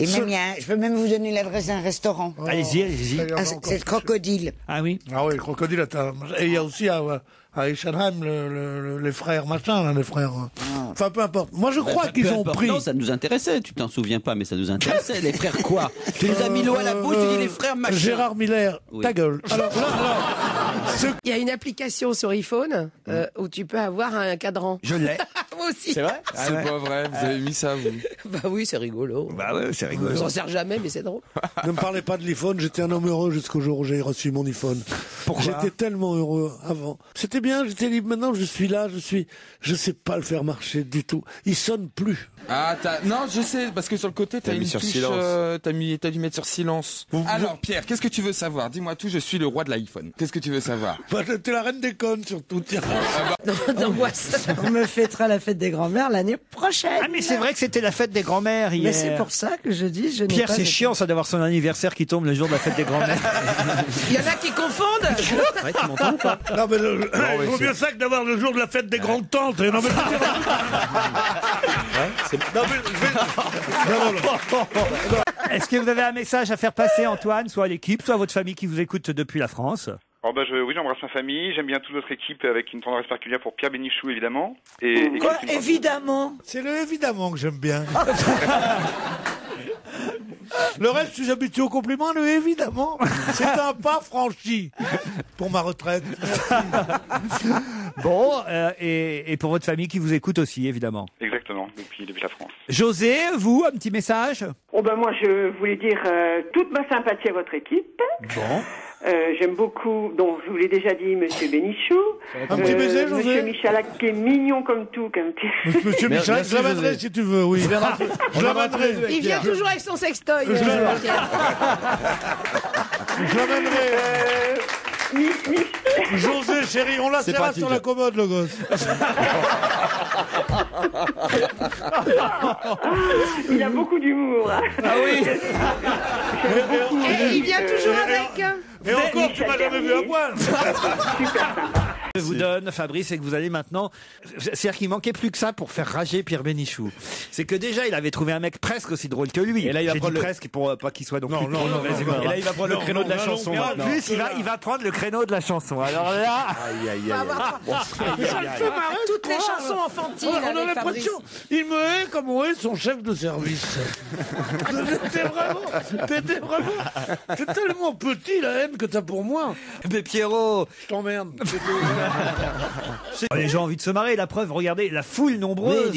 Et même, je peux même vous donner l'adresse d'un restaurant. Oh, allez-y, allez-y. Ah, c'est le Crocodile. Ah oui. Ah oui, le Crocodile. Et il y a aussi à Eschenheim les frères machin, là, les frères. Enfin, peu importe. Moi, je crois qu'ils ont pris. Non, ça nous intéressait. Tu t'en souviens pas, mais ça nous intéressait. Les frères quoi? Tu nous as mis l'eau à la bouche. Tu dis les frères machin. Gérard Miller, oui. Ta gueule. Alors là, il y a une application sur iPhone où tu peux avoir un cadran. Je l'ai. Moi aussi. C'est vrai? C'est pas vrai. Vous avez mis ça vous? Bah oui, c'est rigolo. Bah ouais, c'est rigolo. On s'en sert jamais, mais c'est drôle. Ne me parlez pas de l'iPhone. J'étais un homme heureux jusqu'au jour où j'ai reçu mon iPhone. Pourquoi? J'étais tellement heureux avant. C'était bien. J'étais libre. Maintenant, je suis là. Je sais pas le faire marcher du tout. Il sonne plus. Ah non, je sais parce que sur le côté, t'as mis une touche. T'as dû mettre sur silence. Alors Pierre, qu'est-ce que tu veux savoir? Dis-moi tout. Je suis le roi de l'iPhone. Qu'est-ce que tu veux savoir? Bah, t'es la reine des connes surtout. D'angoisse. On me fêtera la fête des grands-mères l'année prochaine. Ah mais c'est vrai que c'était la fête des grands-mères hier. Mais c'est pour ça que je dis je n'ai pas. Pierre, c'est chiant ça d'avoir son anniversaire qui tombe le jour de la fête des grands-mères. Il y en a qui confondent. Ouais, tu m'entends ou pas? Non mais il vaut mieux ça que d'avoir le jour de la fête des grandes tantes. Non mais est-ce que vous avez un message à faire passer, Antoine, soit à l'équipe, soit à votre famille qui vous écoute depuis la France? Oh bah oui, j'embrasse ma famille, j'aime bien toute notre équipe avec une tendresse particulière pour Pierre Bénichou, évidemment. Et quoi, évidemment? C'est le évidemment que j'aime bien. Le reste, je suis habitué aux compliments, le évidemment. C'est un pas franchi pour ma retraite. Bon, et pour votre famille qui vous écoute aussi, évidemment. Exactement, depuis la France. José, vous, un petit message? Oh ben moi, je voulais dire toute ma sympathie à votre équipe. Bon. J'aime beaucoup, donc je vous l'ai déjà dit, Monsieur Bénichou. Un petit baiser, José. Monsieur Michalak qui est mignon comme tout, comme petit. Monsieur Michalak, je l'abattrai si tu veux, oui. Je l'abattrai. Il vient toujours avec son sextoy. Je l'abattrai. José, chérie, on la serra sur la commode, le gosse. Il a beaucoup d'humour. Ah oui. Et il vient toujours avec. Et encore, tu m'as jamais vu à poil. Super sympa. Je vous donne, Fabrice, et que vous allez maintenant... C'est-à-dire qu'il manquait plus que ça pour faire rager Pierre Bénichou. C'est que déjà, il avait trouvé un mec presque aussi drôle que lui. Et là, il va prendre le... presque pour pas qu'il soit... Donc non, non, non, non. Et là, il va prendre le créneau de la chanson. En plus, il va prendre le créneau de la chanson. Alors là... Aïe, aïe, aïe. Toutes les chansons enfantines. On a l'impression... Il me hait comme on hait son chef de service. T'étais vraiment... C'est tellement petit, la haine que t'as pour moi. Mais Pierrot... Je t'emmerde. Les gens ont envie de se marrer, la preuve, regardez la foule nombreuse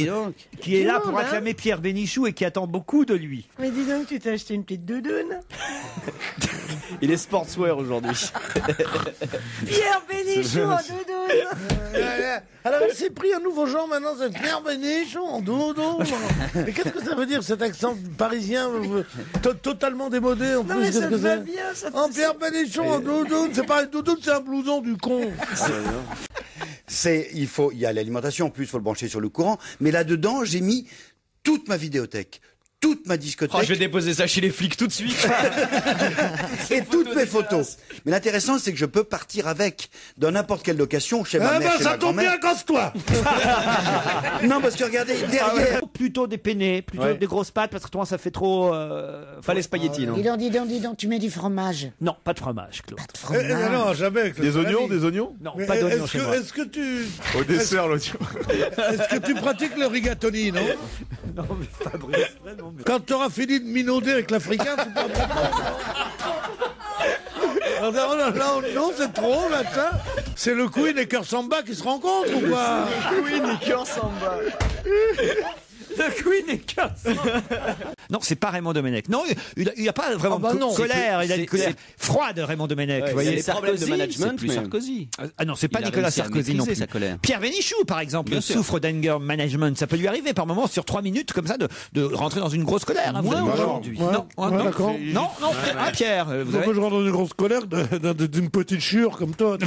qui est là pour acclamer Pierre Bénichou et qui attend beaucoup de lui. Mais dis donc, tu t'es acheté une petite doudoune. Il est sportswear aujourd'hui. Pierre Bénichou en doudoune. Alors il s'est pris un nouveau genre maintenant, c'est Pierre Bénichou en doudoune. Mais qu'est-ce que ça veut dire cet accent parisien totalement démodé en plus? Non mais ça te va bien. Pierre Bénichou en doudoune, c'est pas une doudoune, c'est un blouson du con. Il y a l'alimentation en plus, il faut le brancher sur le courant. Mais là-dedans, j'ai mis toute ma vidéothèque, toute ma discothèque. Oh, je vais déposer ça chez les flics tout de suite. Et toutes mes photos. Mais l'intéressant, c'est que je peux partir avec, dans n'importe quelle location, chez ma mère, chez ma grand-mère. Ça tombe bien, casse-toi. Non, parce que regardez, derrière... Plutôt des penne, plutôt des grosses pâtes, parce que toi, ça fait trop... Fallait spaghetti, non? Dis donc, tu mets du fromage. Non, pas de fromage, Claude. Pas de fromage. Non, jamais. Claude. Des oignons? Non, mais pas d'oignons chez moi. Est-ce que tu... Au dessert, l'oignon. Est-ce que tu pratiques le rigatoni, non? Non, mais Fabrice, vraiment. Quand t'auras fini de minauder avec l'Africain, tu peux en prendre. Non, c'est trop, là, ça. C'est le Queen et Cœur Samba qui se rencontrent, ou quoi? Le Queen et Cœur Samba. Le Queen et Cœur Samba. Non, c'est pas Raymond Domenech. Non, il n'a pas vraiment de colère. Il a une colère froide, Raymond Domenech. Vous voyez, c'est problèmes de management, plus Sarkozy. Ah non, c'est pas Nicolas Sarkozy non plus. Pierre Bénichou, par exemple, souffre d'anger management. Ça peut lui arriver par moments sur 3 minutes comme ça de rentrer dans une grosse colère. Moi aujourd'hui. Non, ah Pierre, vous avez. Moi je rentre dans une grosse colère d'une petite chure comme toi.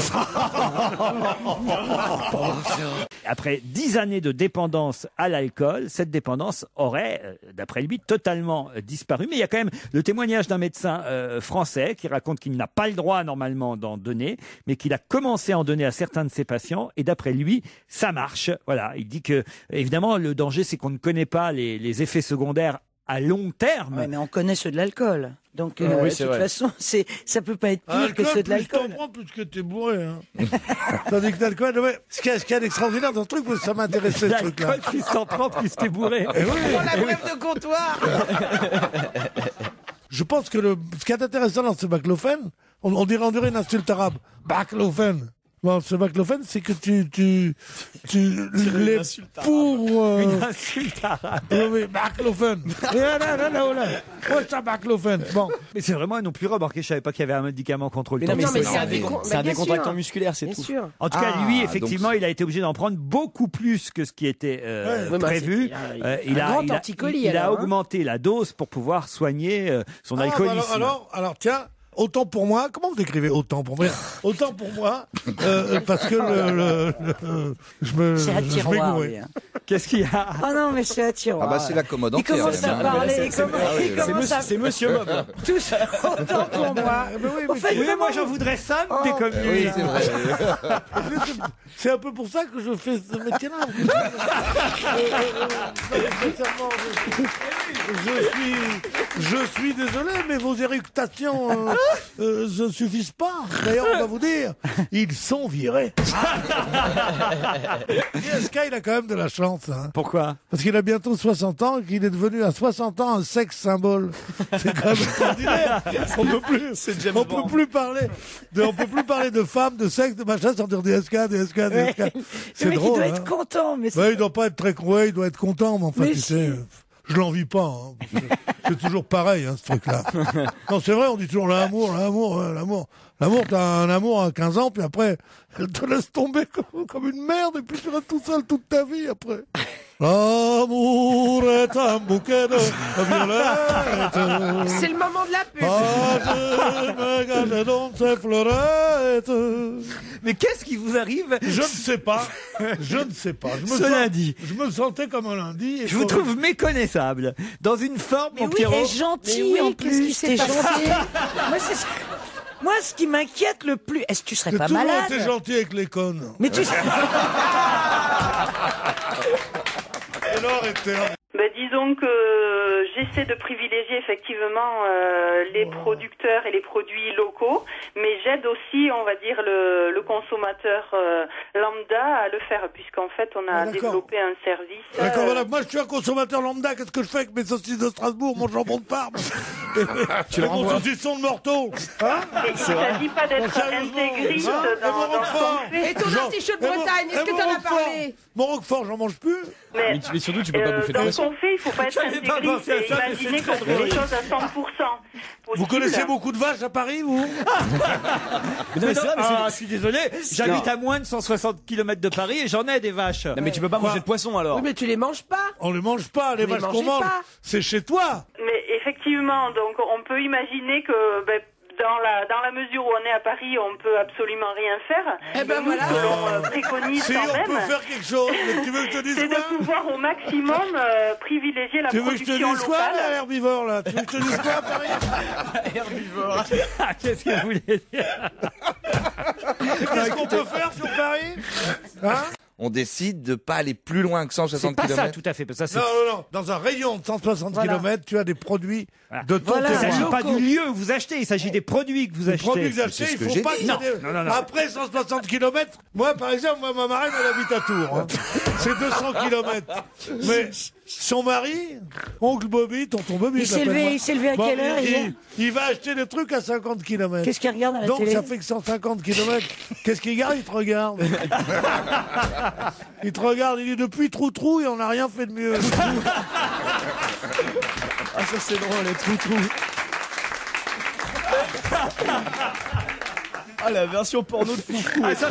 Après 10 années de dépendance à l'alcool, cette dépendance aurait, d'après lui, totalement disparu, mais il y a quand même le témoignage d'un médecin français qui raconte qu'il n'a pas le droit normalement d'en donner, mais qu'il a commencé à en donner à certains de ses patients, et d'après lui, ça marche. Voilà, il dit que évidemment le danger, c'est qu'on ne connaît pas les effets secondaires à long terme. Ouais, mais on connaît ceux de l'alcool. Donc, oui, de toute façon, ça peut pas être pire que ceux de l'alcool. Plus t'en prends, plus que t'es bourré. Hein. Tandis que l'alcool, ouais. Ce qu'il y a d'extraordinaire dans le truc, ça m'intéressait ce truc-là. L'alcool, plus t'en prends, plus t'es bourré. Oui, on a la grève de comptoir. Je pense que ce qui est intéressant dans ce baclofen, on dirait une insulte arabe. Baclofen. Bon, ce baclofen, c'est que les pauvres... Une insulte arabe. Oui, baclofen. Moi, ça, baclofen. Bon. Mais c'est vraiment non plus remarqué. Je savais pas qu'il y avait un médicament contre le temps. Mais c'est un décontractant musculaire, c'est tout. Sûr. En tout cas, lui, effectivement, il a été obligé d'en prendre beaucoup plus que ce qui était prévu. Il a augmenté la dose pour pouvoir soigner son alcoolisme. Alors, tiens... Autant pour moi, comment vous écrivez autant pour moi? Autant pour moi, parce que je me gourrais. Qu'est-ce qu'il y a? Ah non, mais c'est un tiroir. Ah bah c'est l'accommodant. Il commence à parler. C'est Monsieur Bob. Tout ça. Autant pour moi. Oui, moi j'en voudrais ça, mais t'es comme lui. C'est vrai. C'est un peu pour ça que je fais ce métier-là. Je suis désolé, mais vos éructations ne suffisent pas. D'ailleurs, on va vous dire, ils sont virés. ISK, il a quand même de la chance. Hein. Pourquoi? Parce qu'il a bientôt 60 ans et qu'il est devenu à 60 ans un sexe symbole. C'est quand même extraordinaire. On peut plus parler de femmes, de sexe, de machin, sans dire DSK. C'est drôle. Il doit être content. Mais il doit pas être très courageux, il doit être content, mais enfin, tu sais... Je l'envie pas, hein. C'est toujours pareil, hein, ce truc-là. Non, c'est vrai, on dit toujours l'amour. L'amour, t'as un amour à 15 ans, puis après, elle te laisse tomber comme une merde, et puis tu restes tout seul toute ta vie, après. L'amour est un bouquet de violettes. C'est le moment de la pub. Je me gage dans ces fleurettes. Mais qu'est-ce qui vous arrive? Je ne sais pas. Je me sentais comme un lundi. Et je vous trouve méconnaissable. Dans une forme, mon Pierrot. Mais oui, gentil en plus. C'est gentil. Moi, c'est ça. Moi, ce qui m'inquiète le plus, est-ce que tu serais pas malade? Tout le monde est gentil avec les connes. Mais tu sais... Bah, disons que j'essaie de privilégier effectivement les producteurs et les produits locaux, mais j'aide aussi, on va dire, le consommateur lambda à le faire, puisqu'en fait, on a développé un service. D'accord, voilà, moi je suis un consommateur lambda, qu'est-ce que je fais avec mes saucisses de Strasbourg, mon jambon de Parme, mon saucisson de Morteau, hein? Et il ne s'agit pas d'être intégriste dans ce qu'on fait. Et ton artichaut de Bretagne, est-ce que tu en as parlé? Mon roquefort, j'en mange plus. Mais surtout, tu peux pas bouffer de la façon. Dans ce qu'on fait, il faut pas être intégriste et imaginer qu'on fait les choses à 100%. Vous connaissez beaucoup de vaches à Paris, vous? Je suis désolé, j'habite à moins de 160 km de Paris et j'en ai des vaches. Non, mais tu peux pas manger de poisson, alors. Oui, mais tu les manges pas. On les mange pas, les vaches qu'on mange. C'est chez toi. Mais effectivement, donc, on peut imaginer que... Dans la mesure où on est à Paris, on peut absolument rien faire. Eh ben voilà. On préconise quand même. Si on peut faire quelque chose, mais tu veux que je te dise quoi? C'est de pouvoir au maximum privilégier la production locale. Tu veux que je te dise quoi, là, herbivore, là? Tu veux que je te dise quoi à Paris? Herbivore. Qu'est-ce que vous voulez dire? Qu'est-ce qu'on peut faire sur Paris? Hein? On décide de pas aller plus loin que 160 km. C'est pas ça, tout à fait. Parce que ça, non. Dans un rayon de 160 km, tu as des produits de ton terroir. Il ne s'agit pas du lieu que vous achetez, il s'agit des produits que vous achetez. Les produits que vous achetez, il ne faut pas... Non. Après 160 km, moi, par exemple, ma marraine, elle habite à Tours. Hein. C'est 200 km. Mais... Son mari, oncle Bobby, tonton Bobby. Il s'est levé à quelle heure? Il va acheter des trucs à 50 km. Qu'est-ce qu'il regarde à la télé? Donc ça fait que 150 km. Qu'est-ce qu'il regarde? Il te regarde. Il te regarde, il dit depuis trou-trou et on n'a rien fait de mieux. Ah ça c'est drôle, les trou-trou. Ah, la version porno de Foufou. Ah, ça,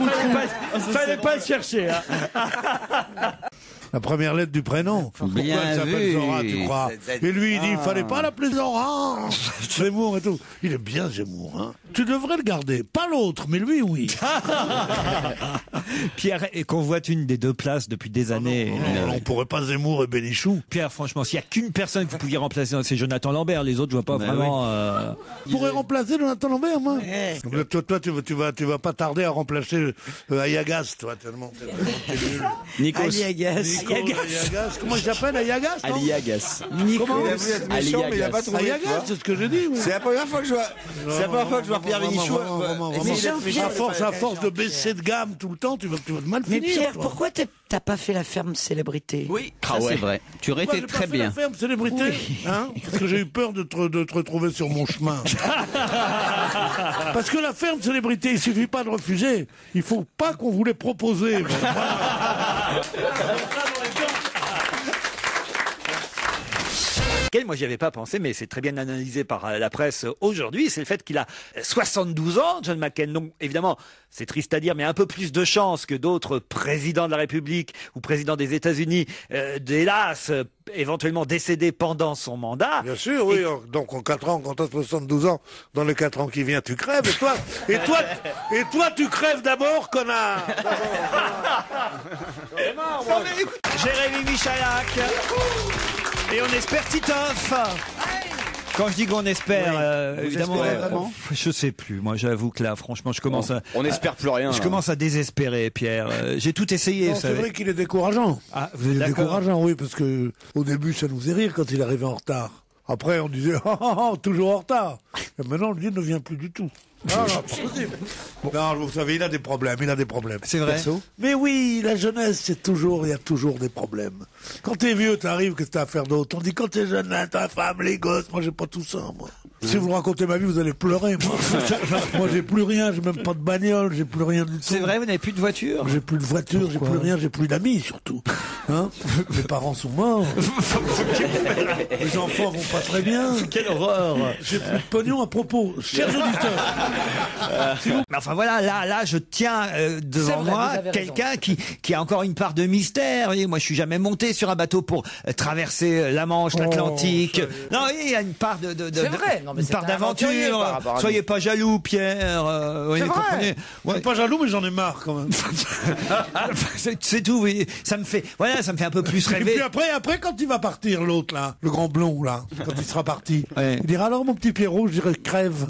fallait pas le chercher. Hein. La première lettre du prénom. Pourquoi elle s'appelle Zora, tu crois? Et lui, il dit, il fallait pas l'appeler Zora. Zemmour et tout. Il est bien Zemmour, hein. Tu devrais le garder. Pas l'autre, mais lui, oui. Pierre, et qu'on voit une des deux places depuis des années. Non, on pourrait pas Zemmour et Bénichou. Pierre, franchement, s'il n'y a qu'une personne que vous pouviez remplacer, c'est Jonathan Lambert. Les autres, je vois pas vraiment... Vous pourrez remplacer Jonathan Lambert, moi. Ouais. Toi, tu vas pas tarder à remplacer Ayagas, toi, tellement. Ayagas. Ayagas. Comment il s'appelle, Ayagas? Ali Yagas. Comment il a voulu être méchant, mais il n'a pas trouvé. Ayagas, c'est ce que je dis. C'est la première fois que je vois. C'est la première fois que je vois Pierre Bénichou. À force de baisser de gamme tout le temps, tu vas te mal finir. Mais Pierre, pourquoi t'as pas fait la ferme célébrité? Oui, c'est vrai. Tu aurais été très bien. La ferme célébrité, parce que j'ai eu peur de te retrouver sur mon chemin. Parce que la ferme célébrité, il suffit pas de refuser. Il faut pas qu'on vous les propose. Moi j'y avais pas pensé, mais c'est très bien analysé par la presse aujourd'hui, c'est le fait qu'il a 72 ans, John McCain. Donc évidemment, c'est triste à dire, mais un peu plus de chance que d'autres présidents de la République ou présidents des États-Unis, hélas, éventuellement décédés pendant son mandat. Bien sûr, oui. Et... donc en 4 ans, quand tu as 72 ans, dans les 4 ans qui viennent, tu crèves. Et toi, tu crèves d'abord, connard. Jérémy Michalak. Et on espère Titoff. Quand je dis qu'on espère, oui, évidemment, je sais plus. Moi, j'avoue que là, franchement, je commence à... On espère plus rien. Je commence à désespérer, Pierre. J'ai tout essayé. C'est vrai qu'il est décourageant. Ah, vous êtes décourageant, oui, parce que au début, ça nous faisait rire quand il arrivait en retard. Après, on disait toujours en retard. Et maintenant, on dit ne vient plus du tout. Non, non, pas possible. Bon. Non, vous savez, il a des problèmes, il a des problèmes. C'est vrai. Perso. Mais oui, la jeunesse, c'est toujours, il y a toujours des problèmes. Quand t'es vieux, t'arrives, qu'est-ce que t'as à faire d'autre? On dit, quand t'es jeune, là, ta femme, les gosses, moi j'ai pas tout ça, moi. Si vous racontez ma vie, vous allez pleurer, moi. Moi j'ai plus rien, j'ai même pas de bagnole, j'ai plus rien du tout. C'est vrai, vous n'avez plus de voiture? J'ai plus de voiture, j'ai plus rien, j'ai plus d'amis surtout. Hein? Mes parents sont morts. Les enfants vont pas très bien. Quelle horreur. J'ai plus de pognon à propos. Chers auditeurs. Mais enfin voilà, là je tiens devant moi quelqu'un qui a encore une part de mystère. Voyez, moi je suis jamais monté sur un bateau pour traverser la Manche, l'Atlantique. Non, il y a une part d'aventure. Soyez pas jaloux, Pierre. C'est vrai. Ouais. Pas jaloux, mais j'en ai marre quand même. C'est tout. Oui. Ça me fait, voilà, ça me fait un peu plus rêver. Et puis après quand il va partir, l'autre là, le grand blond là, quand il sera parti, il dira alors mon petit Pierrot, je dirais crève.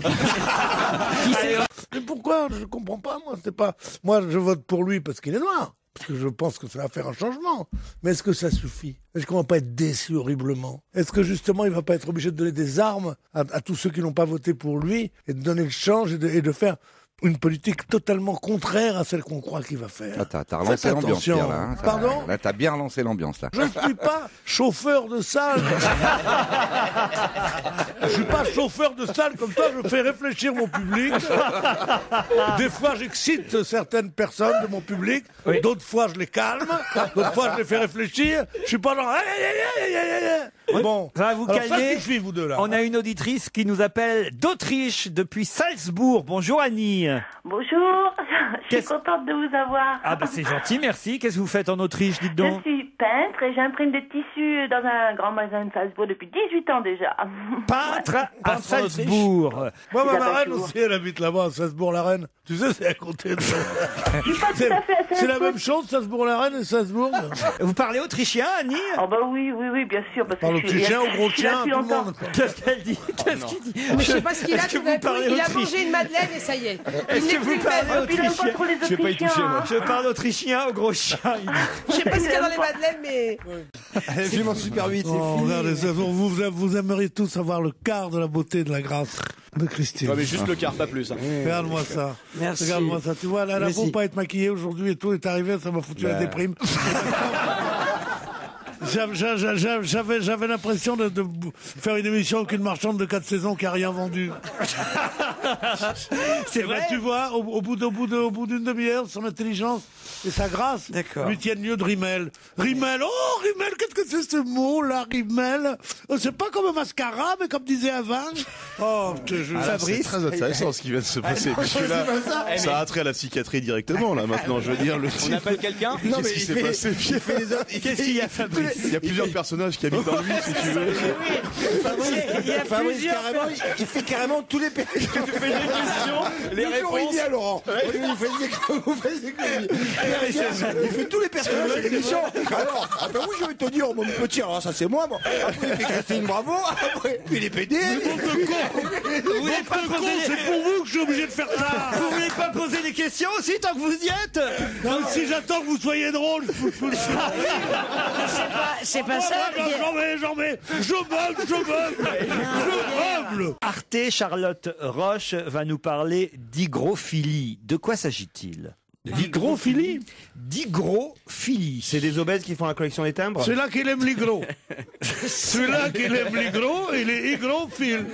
Mais pourquoi? Je comprends pas, moi. C'est pas... Moi, je vote pour lui parce qu'il est noir. Parce que je pense que ça va faire un changement. Mais est-ce que ça suffit? Est-ce qu'on va pas être déçu horriblement? Est-ce que justement, il va pas être obligé de donner des armes à tous ceux qui n'ont pas voté pour lui et de donner le change et de faire une politique totalement contraire à celle qu'on croit qu'il va faire? Ah, t'as relancé l'ambiance, Pierre, là. Hein, pardon? Là, t'as bien relancé l'ambiance, là. Je ne suis pas chauffeur de salle. Je suis pas chauffeur de salle comme ça, je fais réfléchir mon public. Des fois, j'excite certaines personnes de mon public. Oui. D'autres fois, je les calme. D'autres fois, je les fais réfléchir. Je suis pas dans... Bon, ça vous calmer. Vous deux, là. On a une auditrice qui nous appelle d'Autriche depuis Salzbourg. Bonjour Annie. Bonjour. Je suis contente de vous avoir. Ah bah c'est gentil, merci. Qu'est-ce que vous faites en Autriche, dites donc? Je suis peintre et j'imprime des tissus dans un grand magasin de Salzbourg depuis 18 ans déjà. Peintre à Salzbourg. Moi, ma marraine aussi, elle habite là-bas à Salzbourg-la-Reine. Tu sais, c'est à côté de... C'est la même chose, Salzbourg-la-Reine et Salzbourg. Vous parlez autrichien, Annie? Ah bah oui, bien sûr, parce que... Le petit chien, au gros chien, tout le monde. Qu'est-ce qu'elle dit? Qu'est-ce qu'il dit? Je sais pas ce qu'il a. Il a mangé une madeleine et ça y est. Est-ce que vous parlez autrichien? Je vais pas y toucher, moi. Je parle autrichien, au gros chien. Je sais pas ce qu'il y a dans les madeleines, mais... Elle filme en Super 8, c'est fini. Vous aimeriez tous avoir le quart de la beauté de la grâce de Christine. Non, mais juste le quart, pas plus. Regarde-moi ça. Merci. Regarde-moi ça. Tu vois, là, elle a beau pas être maquillée aujourd'hui et tout est arrivé, ça m'a foutu la déprime. J'avais l'impression de faire une émission avec une marchande de 4 saisons qui a rien vendu. C'est vrai. Ben, tu vois, au bout d'une demi-heure, son intelligence et sa grâce lui tiennent mieux de Rimmel. Rimmel, oh Rimmel, qu'est-ce que c'est ce mot-là, Rimmel? C'est pas comme un mascara, mais comme disait Avange. Oh, je te jure. Fabrice, c'est très intéressant ce qui vient de se passer. Parce que là, ça a trait à la psychiatrie directement, là, maintenant. Je veux dire, on appelle quelqu'un? Qu'est-ce qui s'est passé? Qu'est-ce qu'il y a, Fabrice? Il y a plusieurs personnages qui habitent en lui, si tu veux. Fabrice, il fait carrément tous les pays. Tu fais des questions, les réponses. Il dit à Laurent. Il fait tous les personnages de l'émission. Alors, après oui, je vais te dire, mon petit, alors ça c'est moi. Après, il fait Christine, bravo. Après, il est pédé. Vous n'êtes pas con, c'est pour vous que je suis obligé de faire ça. Vous voulez pas poser des questions aussi, tant que vous y êtes? Si j'attends que vous soyez drôle, c'est pas ça. Je meuble. Arte Charlotte Roche va nous parler d'hygrophilie. De quoi s'agit-il? D'hygrophilie? D'hygrophilie. C'est des obèses qui font la collection des timbres? Celui-là qui aime les gros. Celui-là qui aime les gros, il est hygrophile.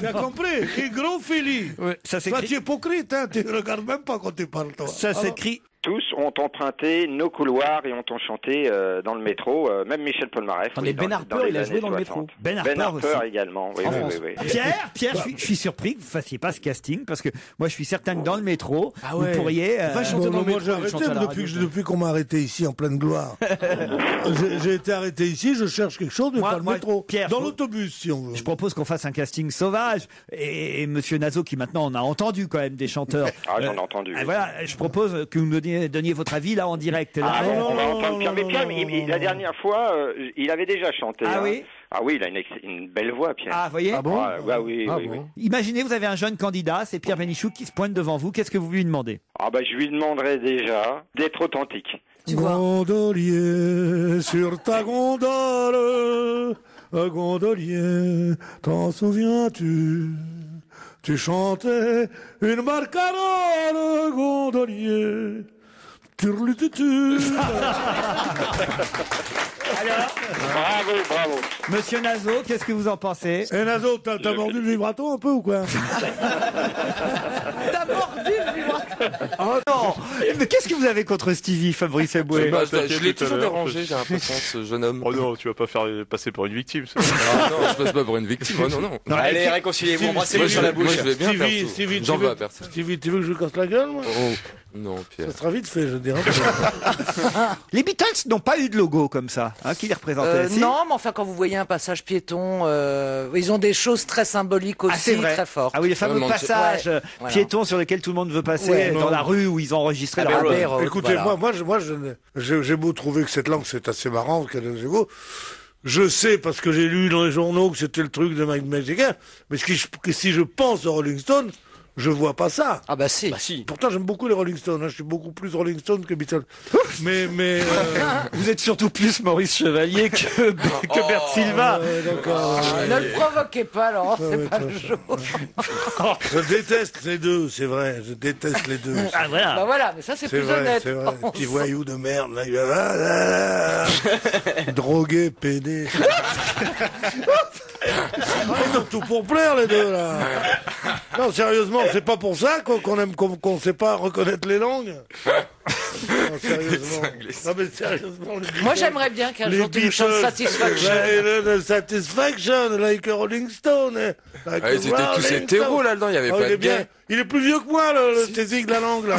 Tu as compris? Hygrophilie. Ouais, ça s'écrit. Toi, tu es hypocrite, hein, tu ne regardes même pas quand tu parles, toi. Ça s'écrit. Tous ont emprunté nos couloirs et ont enchanté dans le métro, même Michel Polnareff. Oui, Ben Harper, il a joué dans le métro. Ben Harper également. Oui, oui. Pierre, je suis surpris que vous ne fassiez pas ce casting, parce que moi je suis certain que dans le métro, vous pourriez... Va chanter dans le métro. Depuis qu'on m'a arrêté ici en pleine gloire, j'ai été arrêté ici, je cherche quelque chose, mais pas le métro. Pierre, dans l'autobus, si on veut. Je propose qu'on fasse un casting sauvage, et M. Nazo, qui maintenant on a entendu quand même des chanteurs. Ah, j'en ai entendu. Voilà, je propose que vous me donniez votre avis là en direct. Là. Ah bon, mais Pierre, la dernière fois, il avait déjà chanté. Ah oui. Ah oui, il a une belle voix, Pierre. Ah, vous voyez. Ah bon. Oui. Imaginez, vous avez un jeune candidat, c'est Pierre Bénichou qui se pointe devant vous. Qu'est-ce que vous lui demandez? Ah bah, je lui demanderai déjà d'être authentique. Tu vois. Gondolier sur ta gondole, gondolier, t'en souviens-tu? Tu chantais une barcarolle, gondolier. Turlututu. Alors, bravo. Monsieur Nazo, qu'est-ce que vous en pensez? Eh Nazo, t'as mordu le vibrato un peu ou quoi? T'as mordu le vibrato? Oh non. Mais qu'est-ce que vous avez contre Stevie, Fabrice Eboué? Je l'ai toujours dérangé, j'ai l'impression, ce jeune homme. Oh non, tu vas pas faire passer pour une victime. Ça. Ah non, je passe pas pour une victime. Oh non, non. Allez, réconciliez-vous, embrassez-vous sur la bouche. Moi, je vais bien faire tout. J'en veux à personne. Stevie, tu veux que je casse la gueule, moi? Non, Pierre. Ça sera vite fait, je dirais. Les Beatles n'ont pas eu de logo comme ça, hein, qui les représentait. Non, mais enfin, quand vous voyez un passage piéton, ils ont des choses très symboliques aussi, très fortes. Ah oui, les fameux passages piétons sur lesquels tout le monde veut passer, dans la rue où ils ont enregistré leur album. Écoutez, moi, j'ai beau trouver que cette langue, c'est assez marrant, qu'elle est beau. Je sais, parce que j'ai lu dans les journaux que c'était le truc de Mike Magica, mais si je pense aux Rolling Stones, je vois pas ça. Ah bah si. Pourtant j'aime beaucoup les Rolling Stones. Hein. Je suis beaucoup plus Rolling Stones que Beatles. Vous êtes surtout plus Maurice Chevalier que Bert Silva. D'accord. Ne le provoquez pas, Laurent. C'est pas le jour. Je déteste les deux. C'est vrai. Je déteste les deux. Ah voilà. Bah voilà. Mais ça c'est plus honnête. C'est vrai. Petit voyou de merde. Drogué, pédé. Ils ont tout pour plaire les deux là. Non sérieusement, c'est pas pour ça qu'on sait pas reconnaître les langues. Non, sérieusement. Non, mais sérieusement, moi j'aimerais bien qu'un jour tu nous chantes Satisfaction. Satisfaction, like a Rolling Stone. Like ils étaient tous hétéros là-dedans, il y avait pas de bien. Il est plus vieux que moi, le Zig la langue là.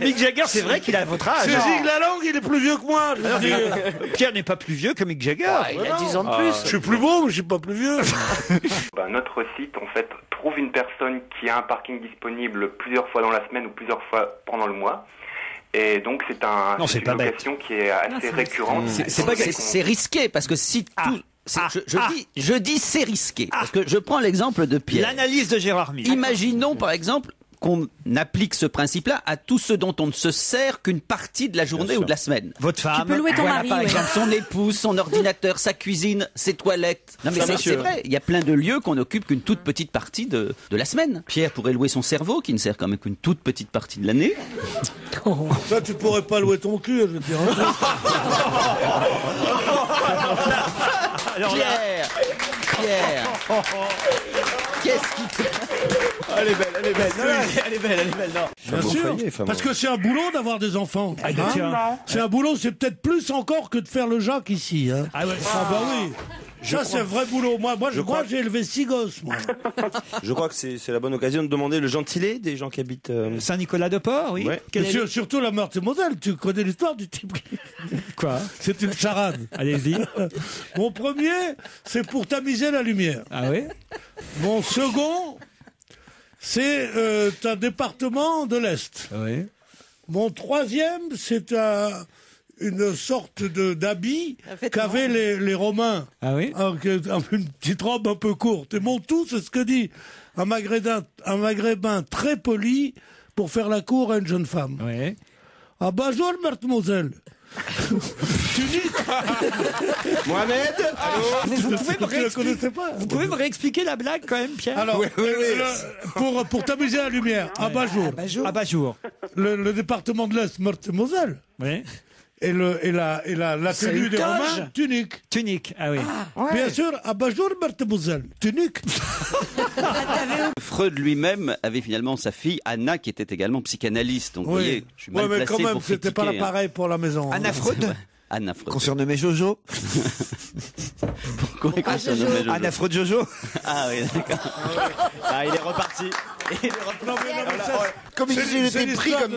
Mick Jagger, c'est vrai qu'il a votre âge. Zig la langue, il est plus vieux que moi. Pierre n'est pas plus vieux que Mick Jagger. Ouais, il a 10 ans de plus. Je suis plus beau, mais je suis pas plus vieux. Bah, notre site, en fait, trouve une personne qui a un parking disponible plusieurs fois dans la semaine ou plusieurs fois pendant le mois. Et donc c'est une location qui est assez récurrente. C'est risqué parce que si tout... Je dis c'est risqué. Parce que je prends l'exemple de Pierre. L'analyse de Gérard Miller. Imaginons par exemple qu'on applique ce principe-là à tous ceux dont on ne se sert qu'une partie de la journée ou de la semaine. Votre femme, tu peux louer ton mari, par exemple, son épouse, son ordinateur, sa cuisine, ses toilettes. Non mais c'est vrai, il y a plein de lieux qu'on occupe qu'une toute petite partie de la semaine. Pierre pourrait louer son cerveau, qui ne sert quand même qu'une toute petite partie de l'année. Ça, tu pourrais pas louer ton cul, je veux dire. Pierre, qu'est-ce qui te... Elle est belle, non. Bien sûr, parce que c'est un boulot d'avoir des enfants. C'est un boulot, c'est peut-être plus encore que de faire le Jacques ici. Ah bah oui. Ça, c'est un vrai boulot. Moi, j'ai élevé 6 gosses, moi. Je crois que c'est la bonne occasion de demander le gentilé des gens qui habitent... Saint-Nicolas-de-Port, oui. Ouais. Surtout la Meurthe-et-Moselle. Tu connais l'histoire du type qui... Quoi? C'est une charade. Allez-y. Mon premier, c'est pour tamiser la lumière. Ah oui? Mon second, c'est un département de l'Est. Oui. Mon troisième, c'est un... une sorte d'habit qu'avaient les Romains. Ah oui? Une petite robe un peu courte. Et mon tout, c'est ce que dit un maghrébin très poli pour faire la cour à une jeune femme. Oui. Ah bonjour, mademoiselle. Tunis. Mohamed, allô. Vous pouvez me réexpliquer la blague quand même, Pierre? Alors, oui. Pour t'amuser à la lumière, à Abajour. Le département de l'Est, Meurthe-et-Moselle. Oui. Et la tenue des Romains, tunique. Tunique, ah oui. Ah, ouais. Bien sûr, Abajour, Meurthe-et-Moselle, tunique. Freud lui-même avait finalement sa fille, Anna, qui était également psychanalyste. Donc, oui, vous voyez, je suis mal placé pour critiquer. Oui, mais quand même, c'était pas l'appareil pour la maison. Anna Freud. Anna Freud. Qu'on surnommait Jojo. Pourquoi qu'on surnommait Jojo? Anna Freud Jojo. Ah oui, d'accord. Ah, il est reparti. C'est l'histoire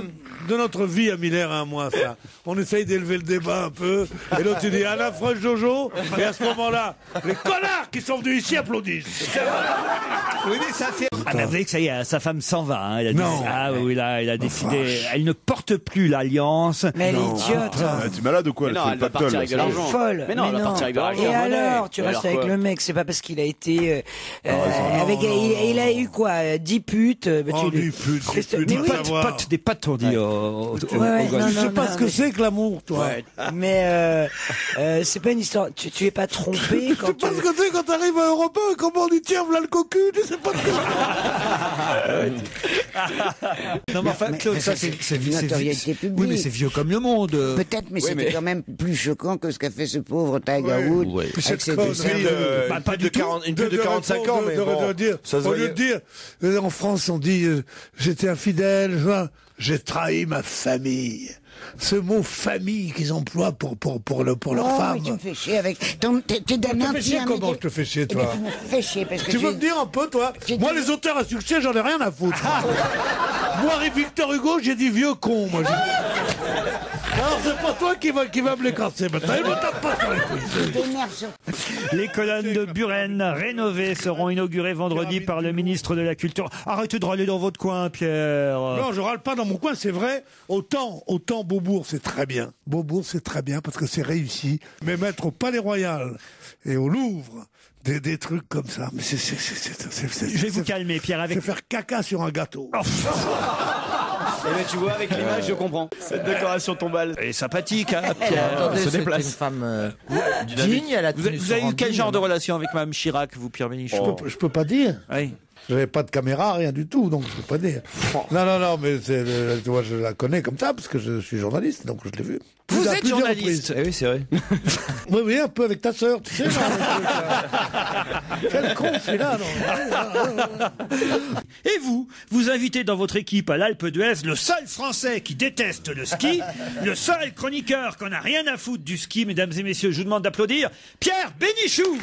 de notre vie à Miller, hein, moi, ça. On essaye d'élever le débat un peu. Et l'autre, il dit Anna Freud Jojo. Et à ce moment-là, les connards qui sont venus ici applaudissent. Oui, mais ça fait... Ah, mais vous voyez que ça y est, sa femme s'en va. Hein. Il a décidé. Elle ne porte plus l'alliance. Mais elle est idiote. Elle est malade ou quoi? Elle fait le pactole. Elle est folle. Mais non, elle va partir avec de l'argent. Et alors, tu restes avec le mec. C'est pas parce qu'il a été... Il a eu quoi? 10 putes. Des potes, on dit. Tu sais pas ce que c'est que l'amour, toi. Mais c'est pas une histoire. Tu es pas trompé. Tu sais pas ce que c'est quand t'arrives à Europe 1 et comment on dit tiens, voilà le cocu. Tu sais pas ce que c'est. Non, mais enfin, Claude, ça c'est une notoriété publique. Oui, mais c'est vieux comme le monde. Peut-être, mais c'était quand même plus choquant que ce qu'a fait ce pauvre Tiger Woods. Pas de 45 ans, mais au lieu de dire en France, on dit j'étais infidèle, j'ai trahi ma famille. Ce mot famille qu'ils emploient pour leur femme. Tu me fais chier avec ton... Comment je te fais chier, toi? Tu veux me dire un peu, toi? Moi, les auteurs à succès, j'en ai rien à foutre. Moi et Victor Hugo, j'ai dit vieux con, moi. Alors c'est pas toi qui va me les casser maintenant. Il me tape pas sur les couilles. Les colonnes de Buren rénovées seront inaugurées vendredi par le ministre de la Culture. Arrêtez de râler dans votre coin, Pierre. Non, je râle pas dans mon coin, c'est vrai. Autant Beaubourg, c'est très bien. Beaubourg, c'est très bien parce que c'est réussi. Mais mettre au Palais Royal et au Louvre des trucs comme ça, mais c'est... Je vais vous calmer, Pierre, avec... C'est faire caca sur un gâteau. Eh bien, tu vois, avec l'image, je comprends. Cette décoration tombale. Elle est sympathique, hein, Pierre. Elle se déplace. Une femme digne. Vous avez eu quel genre de relation avec Mme Chirac, vous, Pierre Bénichou? Je peux pas dire. Oui. J'avais pas de caméra, rien du tout, donc je peux pas dire. Non, mais tu vois, je la connais comme ça, parce que je suis journaliste, donc je l'ai vue. Vous êtes journaliste? Eh oui, c'est vrai. Oui, un peu avec ta sœur, tu sais. Quel con, celui-là. Et vous invitez dans votre équipe à l'Alpe d'Huez le seul Français qui déteste le ski, le seul chroniqueur qu'on n'a rien à foutre du ski, mesdames et messieurs, je vous demande d'applaudir Pierre Bénichou.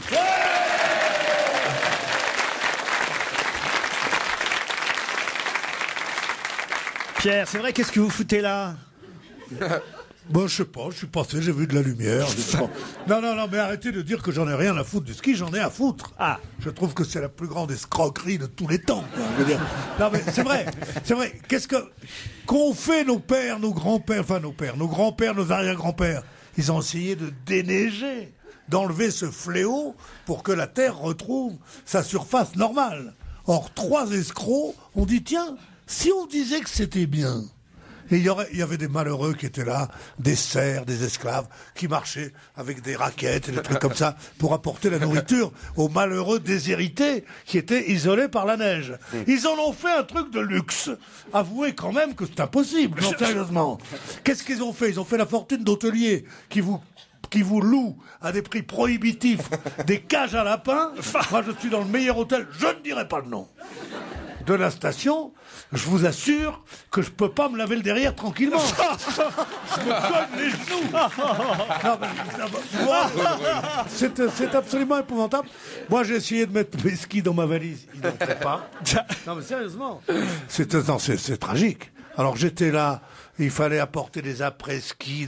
Pierre, c'est vrai, qu'est-ce que vous foutez là? Bon, je sais pas, je suis passé, j'ai vu de la lumière. Non, mais arrêtez de dire que j'en ai rien à foutre du ski, j'en ai à foutre. Ah. Je trouve que c'est la plus grande escroquerie de tous les temps, quoi, je veux dire. Non, mais c'est vrai. Qu'ont fait nos pères, nos grands-pères, enfin nos grands-pères, nos arrière-grands-pères? Ils ont essayé de déneiger, d'enlever ce fléau pour que la Terre retrouve sa surface normale. Or, 3 escrocs ont dit, tiens, si on disait que c'était bien, et il y avait des malheureux qui étaient là, des serfs, des esclaves, qui marchaient avec des raquettes et des trucs comme ça pour apporter la nourriture aux malheureux déshérités qui étaient isolés par la neige. Ils en ont fait un truc de luxe. Avouez quand même que c'est impossible, non, sérieusement. Qu'est-ce qu'ils ont fait? Ils ont fait la fortune d'hôteliers qui vous loue à des prix prohibitifs des cages à lapins. Moi, je suis dans le meilleur hôtel, je ne dirai pas le nom. de la station, je vous assure que je peux pas me laver le derrière tranquillement. Je me colle les genoux. C'est absolument épouvantable. Moi, j'ai essayé de mettre mes skis dans ma valise. Ils n'entraient pas. Non, mais sérieusement. C'est tragique. Alors, j'étais là. Il fallait apporter des après-skis,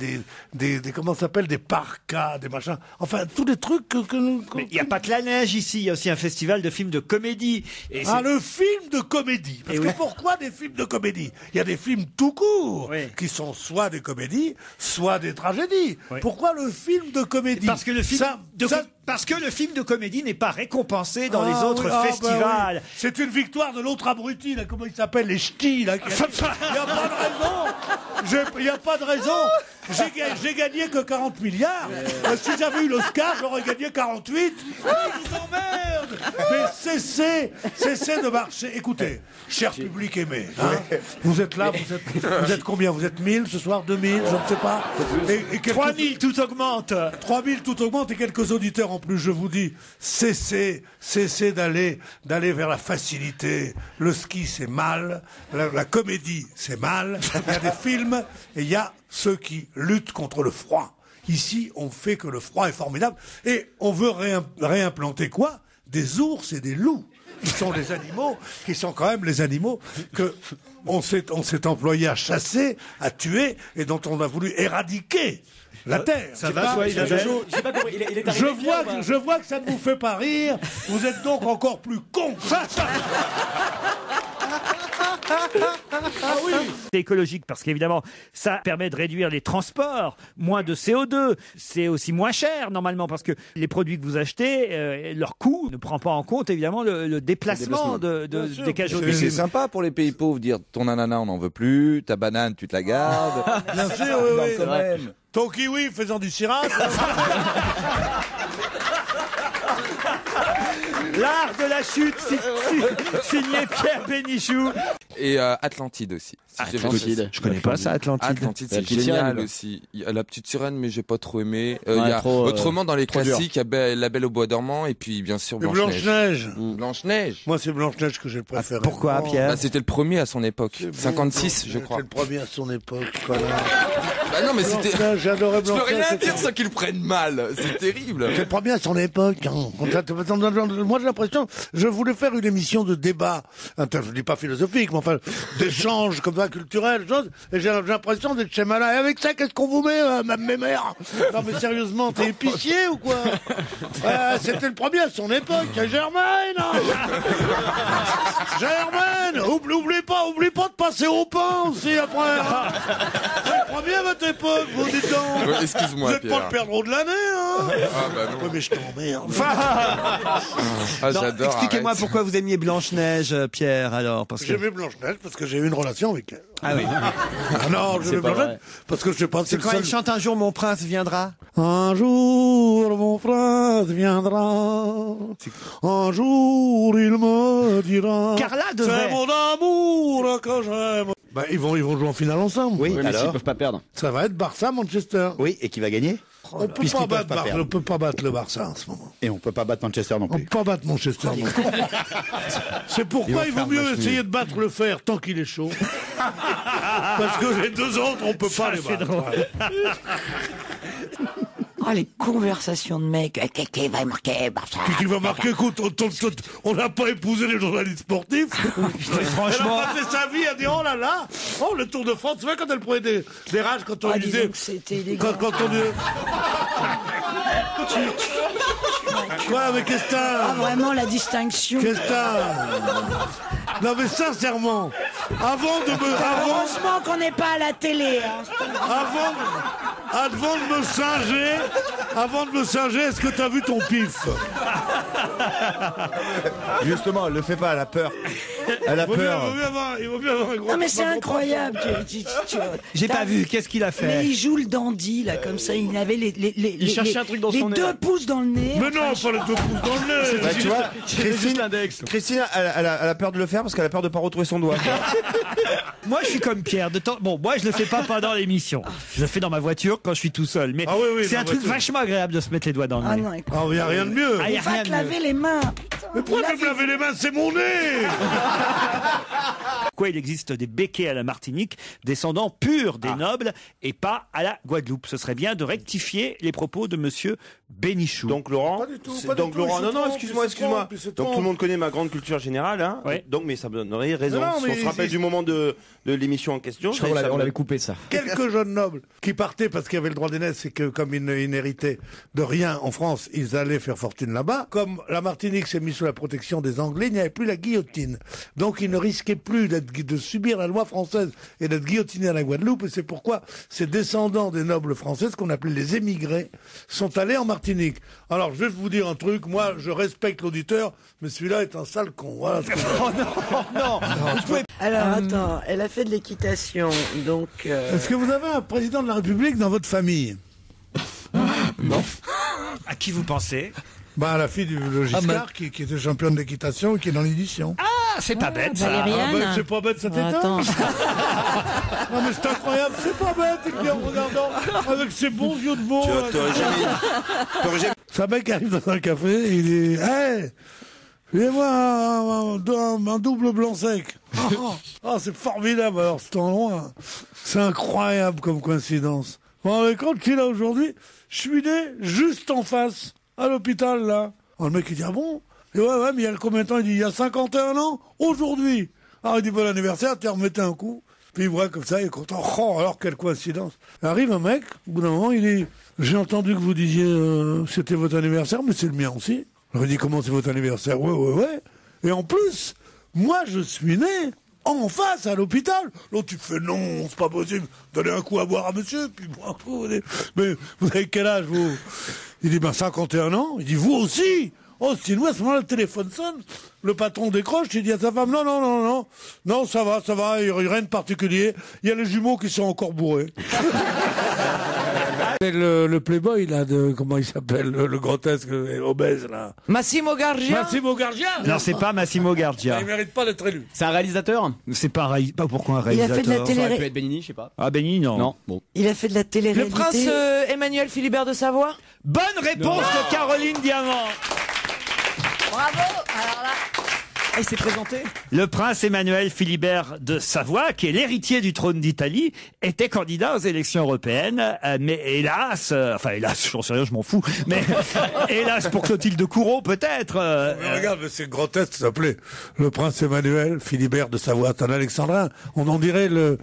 des comment ça s'appelle, des parkas, des machins. Enfin, tous les trucs que nous... Il n'y a pas que la neige ici. Il y a aussi un festival de films de comédie. Et ah, le film de comédie. Parce que ouais. Pourquoi des films de comédie? Il y a des films tout court qui sont soit des comédies, soit des tragédies. Oui. Pourquoi le film de comédie? Parce que le film parce que le film de comédie n'est pas récompensé dans les autres festivals. Bah oui. C'est une victoire de l'autre abruti, là, comment il s'appelle, les ch'tis, là. Il n'y a pas de raison. Il n'y a pas de raison. J'ai gagné que 40 milliards. Si j'avais eu l'Oscar, j'aurais gagné 48. Je vous emmerde. Mais cessez de marcher. Écoutez, cher public aimé, hein, vous êtes là, vous êtes combien? Vous êtes 1000 ce soir, 2000, je ne sais pas. Et quelques... 3000, tout augmente. 3000, tout augmente et quelques auditeurs en plus, je vous dis, cessez d'aller vers la facilité. Le ski, c'est mal. La comédie, c'est mal. Il y a des films et il y a ceux qui luttent contre le froid. Ici, on fait que le froid est formidable. Et on veut réimplanter quoi? Des ours et des loups. Qui sont les animaux, qui sont quand même les animaux que on s'est employé à chasser, à tuer, et dont on a voulu éradiquer la terre. Ça va, toi, je vois que ça ne vous fait pas rire. Vous êtes donc encore plus con. Ah oui. C'est écologique parce qu'évidemment ça permet de réduire les transports, moins de CO2, c'est aussi moins cher normalement parce que les produits que vous achetez, leur coût ne prend pas en compte évidemment le déplacement des cages. C'est sympa pour les pays pauvres, dire ton ananas on n'en veut plus, ta banane tu te la gardes. Bien sûr, oui, quand même. Ton kiwi faisant du Chirac. L'art de la chute, signé Pierre Bénichou. Et Atlantide aussi. Si Atlantide. Je connais pas ça, Atlantide. Atlantide, c'est génial aussi. Il y a la petite sirène, mais j'ai pas trop aimé. Autrement, dans les classiques, il y a La Belle au Bois dormant et puis bien sûr Blanche-Neige. Blanche-Neige. Moi, c'est Blanche-Neige que j'ai préféré. Pourquoi, Pierre? C'était le premier à son époque. 56, je crois. C'était le premier à son époque. Bah non, mais c'était. J'adorais Blanche-Neige. Je peux rien dire sans qu'ils prennent mal. C'est terrible. C'est le premier à son époque. Moi, j'ai l'impression, je voulais faire une émission de débat. Je ne dis pas philosophique, mais enfin, d'échanges comme ça, culturels, choses. Et j'ai l'impression d'être chez Malin. Et avec ça, qu'est-ce qu'on vous met, mes mères? Non, mais sérieusement, t'es épicier ou quoi? C'était le premier à son époque. Germaine, hein. Germaine, oublie pas de passer au pain aussi après. Hein. C'est le premier à votre époque, vous dites donc. Oui, excuse-moi, vous n'êtes pas le perdreau de l'année, hein. Ah, bah non. Oui, mais je t'emmerde. Ah, j'adore. Expliquez-moi pourquoi vous aimiez Blanche-Neige, Pierre, alors. J'aimais Blanche-Neige parce que j'ai eu une relation avec elle. Ah oui. Non, j'aimais Blanche-Neige parce que je pense que c'est quand elle chante Un jour mon prince viendra. Un jour mon prince viendra. Un jour il me dira. Carla devrait. C'est mon amour que j'aime. Bah, ils vont jouer en finale ensemble. Oui, mais alors, ils peuvent pas perdre. Ça va être Barça-Manchester. Oui, et qui va gagner? On ne peut pas battre le Barça en ce moment. Et on ne peut pas battre Manchester non plus. On ne peut pas battre Manchester non plus. C'est pourquoi il vaut mieux essayer de battre le fer tant qu'il est chaud. Parce que les deux autres, on ne peut pas les battre. Oh, les conversations de mecs. Qui va marquer? Qui va marquer? Écoute, on n'a pas épousé les journalistes sportifs. Franchement. Elle a passé sa vie à dire oh là là, oh le Tour de France. Tu vois quand elle prenait des rages, quand on disait. Quand on disait. Quoi, mais qu'est-ce que t'as? Ah, vraiment la distinction. Qu'est-ce que t'as? Non, mais sincèrement, avant de me. Heureusement qu'on n'est pas à la télé. Hein. Avant de me singer, est-ce que t'as vu ton pif? Justement, elle le fait pas, elle a peur. Elle a peur. Il vaut mieux avoir un gros. Non mais c'est incroyable. J'ai pas vu, qu'est-ce qu'il a fait? Mais il joue le dandy, là, comme ça, il avait il cherchait un truc dans son nez. Les deux pouces dans le nez. Mais non, pas les deux pouces dans le nez. Tu vois, Christine, elle a peur de le faire parce qu'elle a peur de pas retrouver son doigt. Moi, je suis comme Pierre. Bon, moi, je le fais pas pendant l'émission. Je le fais dans ma voiture quand je suis tout seul. Mais c'est un truc vachement agréable de se mettre les doigts dans le nez. Ah non, il n'y a rien de mieux. Il faut laver les mains. Putain. Mais pourquoi me laver les mains, c'est mon nez. Quoi, il existe des béquets à la Martinique, descendants purs des nobles, et pas à la Guadeloupe. Ce serait bien de rectifier les propos de Monsieur Bénichou. Donc Laurent, pas du tout, pas donc du Laurent, non non, excuse-moi, excuse-moi. Donc tout le monde connaît ma grande culture générale, hein. Ouais. Donc mais ça me donnerait raison. Non, si on se rappelle du moment de l'émission en question. Je crois on l'avait coupé ça. Quelques jeunes nobles qui partaient parce qu'ils avaient le droit d'aînesse et que comme ils n'héritaient de rien en France, ils allaient faire fortune là-bas. Comme la Martinique s'est mise sous la protection des Anglais, il n'y avait plus la guillotine. Donc ils ne risquaient plus de subir la loi française et d'être guillotinés à la Guadeloupe. Et c'est pourquoi ces descendants des nobles français, ce qu'on appelait les émigrés, sont allés en Martinique. Alors je vais vous dire un truc, moi je respecte l'auditeur, mais celui-là est un sale con. Voilà. Oh non, non, non. Alors attends, elle a fait de l'équitation, donc... Est-ce que vous avez un président de la République dans votre famille? Non. À qui vous pensez? Bah la fille du Giscard, qui était championne d'équitation et qui est dans l'édition. Ah, c'est pas bête ça. C'est pas bête, ça t'étonne. Non mais c'est incroyable, c'est pas bête, il vient en regardant avec ses bons yeux de veau. Ça mec arrive dans un café et il dit hey, viens-moi un double blanc sec. Oh, oh c'est formidable, alors c'est en loin. C'est incroyable comme coïncidence. Bon, mais quand il est là aujourd'hui, je suis né juste en face. À l'hôpital, là. Alors, le mec, il dit, ah bon? Et ouais, mais il y a combien de temps? Il dit, il y a 51 ans, aujourd'hui. Alors, il dit, bon anniversaire, tu remettais un coup. Puis, il voit comme ça, il est content. Oh, alors, quelle coïncidence. Arrive un mec, au bout d'un moment, il dit, j'ai entendu que vous disiez, c'était votre anniversaire, mais c'est le mien aussi. Alors, il dit, comment c'est votre anniversaire? Ouais. Et en plus, moi, je suis né en face, à l'hôpital. L'autre, tu fais, non, c'est pas possible. Donnez un coup à boire à monsieur, puis moi, mais vous avez quel âge, vous? Il dit, ben 51 ans. Il dit, vous aussi? Oh, c'est nous, à ce moment-là, le téléphone sonne. Le patron décroche, il dit à sa femme, non. Non, ça va, il n'y a rien de particulier. Il y a les jumeaux qui sont encore bourrés. Le playboy, là, comment il s'appelle, le grotesque obèse, là. Massimo Gargia. Massimo Gargia? Non, c'est pas Massimo Gargia. Il mérite pas d'être élu. C'est un réalisateur? C'est pas un réalisateur. Pourquoi un réalisateur? Il a fait de la télé. Ça aurait pu être Benigni, je sais pas. Ah, Benigni, non. Non, bon. Il a fait de la télé-réalité. Le prince Emmanuel Philibert de Savoie? Bonne réponse de Caroline Diamant. Bravo. Alors là. Il s'est présenté. Le prince Emmanuel Philibert de Savoie, qui est l'héritier du trône d'Italie, était candidat aux élections européennes, mais hélas, enfin hélas, j'en sais rien, je m'en fous, mais hélas pour Clotilde de Coureau peut-être. Regarde, c'est grotesque, ça s'appelait le prince Emmanuel Philibert de Savoie, c'est un alexandrin. On dirait le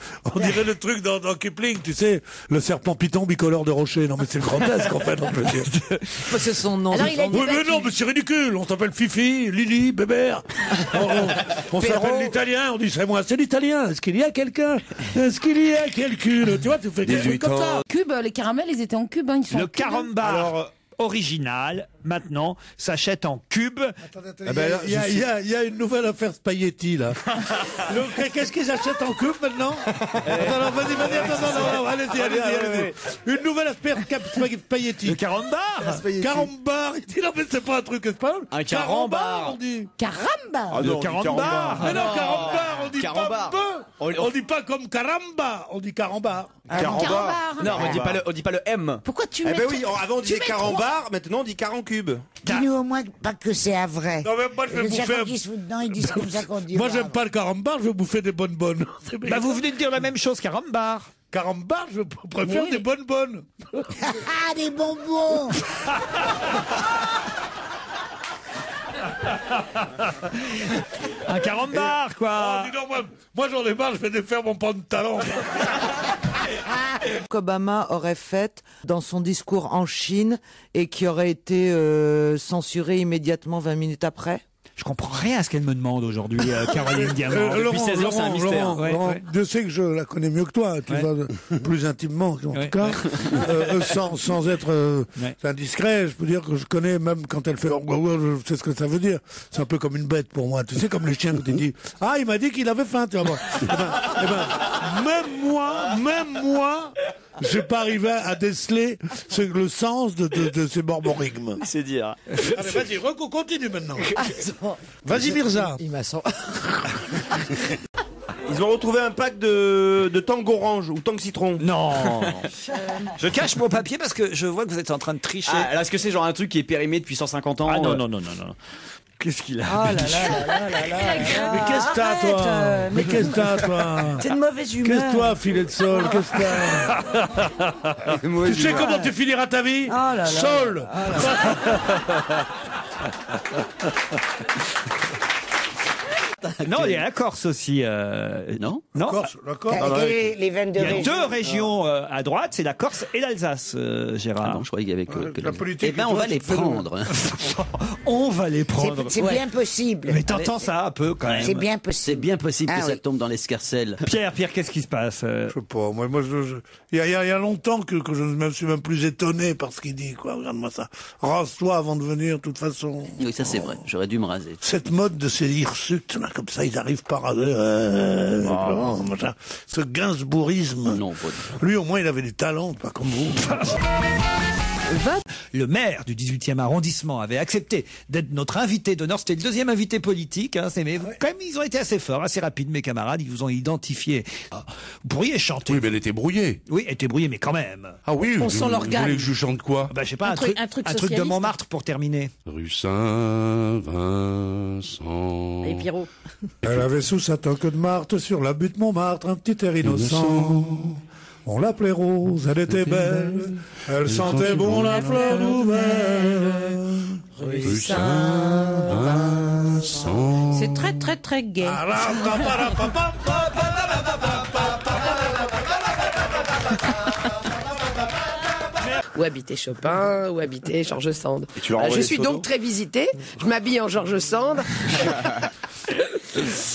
truc dans Kipling, tu sais, le serpent python bicolore de rocher. Non mais c'est grotesque en fait, on peut dire. C'est son nom. Alors, mais c'est ridicule. On s'appelle Fifi, Lily, Bébert. On s'appelle l'italien, on dit c'est moi, c'est l'italien. Est-ce qu'il y a quelqu'un? Est-ce qu'il y a quelqu'un? Tu vois, tu fais des trucs comme ça. Cube, les caramels, ils étaient en cube. Hein, le carambar original, maintenant, s'achète en cube. Il y a une nouvelle affaire spaghetti, là. Qu'est-ce qu'ils achètent en cube, maintenant? Attends, vas-y, allez-y. Une nouvelle affaire spaghetti. Le carambar? Carambar. Il dit, non, mais c'est pas un truc espagnol. Un carambar, on dit. Carambar? Le carambar. Mais non, carambar, on dit pas peu. On dit pas comme caramba, on dit carambar. Carambar. Non, on dit pas le M. Pourquoi tu mets... Eh ben oui, avant on disait carambar. Maintenant on dit 40 cubes. Dis-nous au moins pas que c'est à vrai. Non, même pas, je vais bouffer. Moi, j'aime pas le carambar, je vais bouffer des bonbonnes. Bah, vous venez de dire la même chose, carambar. Carambar, je préfère des bonbonnes. Ah, des bonbons. Un carambar, quoi. Oh, dis donc, moi j'en ai marre, je vais défaire mon pantalon. Qu'Obama aurait fait dans son discours en Chine et qui aurait été censuré immédiatement 20 minutes après? Je comprends rien à ce qu'elle me demande aujourd'hui, Caroline Diamant. Depuis 16 ans, c'est un mystère. Laurent, je sais que je la connais mieux que toi, tu vois, plus intimement en tout cas. Sans être indiscret, je peux dire que je connais même quand elle fait je sais ce que ça veut dire. C'est un peu comme une bête pour moi. Tu sais, comme les chiens que tu dis ah, il m'a dit qu'il avait faim, tu vois. Même moi, j'ai pas arrivé à déceler le sens de ces borborigmes. C'est dire. Allez, vas-y, continue maintenant. Vas-y Mirza. Ils ont retrouvé un pack de Tang orange ou Tang citron. Non. Je cache mon papier parce que je vois que vous êtes en train de tricher. Ah, est-ce que c'est genre un truc qui est périmé depuis 150 ans? Ah non. Qu'est-ce qu'il a? Oh là là là là là. Mais qu'est-ce que t'as, toi? Mais qu'est-ce que t'as, toi? C'est de mauvaise humeur. Qu'est-ce que toi, filet de sol? Qu'est-ce que t'as? Tu sais comment tu finiras ta vie? Sol. Non, il y a la Corse aussi. Non, non. Corse, la Corse. Les 22 régions. Il y a deux régions à droite, c'est la Corse et l'Alsace, Gérard. Ah non, je croyais qu'il y avait que la politique. Eh bien, on va les prendre. On va les prendre. C'est bien possible. Mais t'entends ça un peu quand même. C'est bien possible. C'est bien possible que ça tombe dans l'escarcelle. Pierre, qu'est-ce qui se passe? Je sais pas. Moi, il y a longtemps que je ne suis même plus étonné par ce qu'il dit. Quoi, regarde-moi ça. Rase-toi avant de venir, de toute façon. Oui, ça c'est vrai. J'aurais dû me raser. Cette mode de ces hirsutes. Comme ça, ils arrivent par... ce gainsbourisme. Non, lui, au moins, il avait du talent, pas comme vous. Le maire du 18e arrondissement avait accepté d'être notre invité d'honneur. C'était le deuxième invité politique. Hein, mais ouais. Quand même, ils ont été assez forts, assez rapides, mes camarades. Ils vous ont identifié. Vous pourriez chanter. Oui, mais elle était brouillée. Oui, elle était brouillée, mais quand même. Ah oui, on sent l'organe. Vous voulez que je chante quoi? Je sais pas, un truc de Montmartre pour terminer. Rue Saint-Vincent. Et Pierrot. Elle avait sous sa toque de Marthe sur la butte Montmartre un petit air innocent. On l'appelait Rose, elle était belle, elle sentait bon la fleur nouvelle. Rue Saint-Vincent. C'est très très très gay. Où habitait Chopin, où habitait Georges Sand. Je suis donc très visitée, je m'habille en Georges Sand.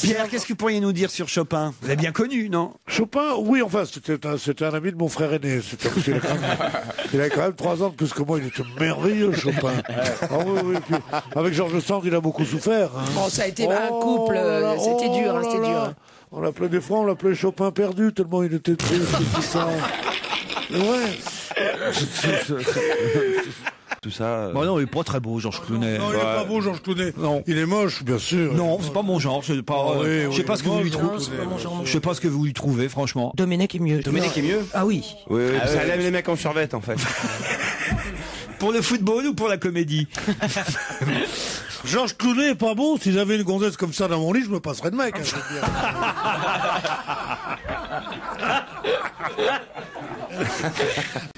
Pierre, qu'est-ce que vous pourriez nous dire sur Chopin? Vous l'avez bien connu, non? Chopin, oui, enfin, c'était un ami de mon frère aîné. Il avait quand même 3 ans de plus que moi, il était merveilleux, Chopin. Ah, oui, puis, avec Georges Sand, il a beaucoup souffert. Hein. Bon, ça a été un couple, c'était dur, c'était dur. On l'appelait des fois, on l'appelait Chopin perdu, tellement il était triste, puissant. Ouais. Tout ça. Bon, non, il est pas très beau, George Clooney. Non, il est pas beau, George Clooney. Non. Il est moche, bien sûr. Non, c'est pas mon genre. Je sais pas, pas ce que vous lui trouvez. Je sais pas ce que vous lui trouvez, franchement. Domenech est mieux. Domenech est mieux? Ah oui. Oui, ah, ça lève les mecs en survette, en fait. Pour le football ou pour la comédie? Georges Clooney est pas beau. Si j'avais une gonzesse comme ça dans mon lit, je me passerais de mec. Hein, je veux dire.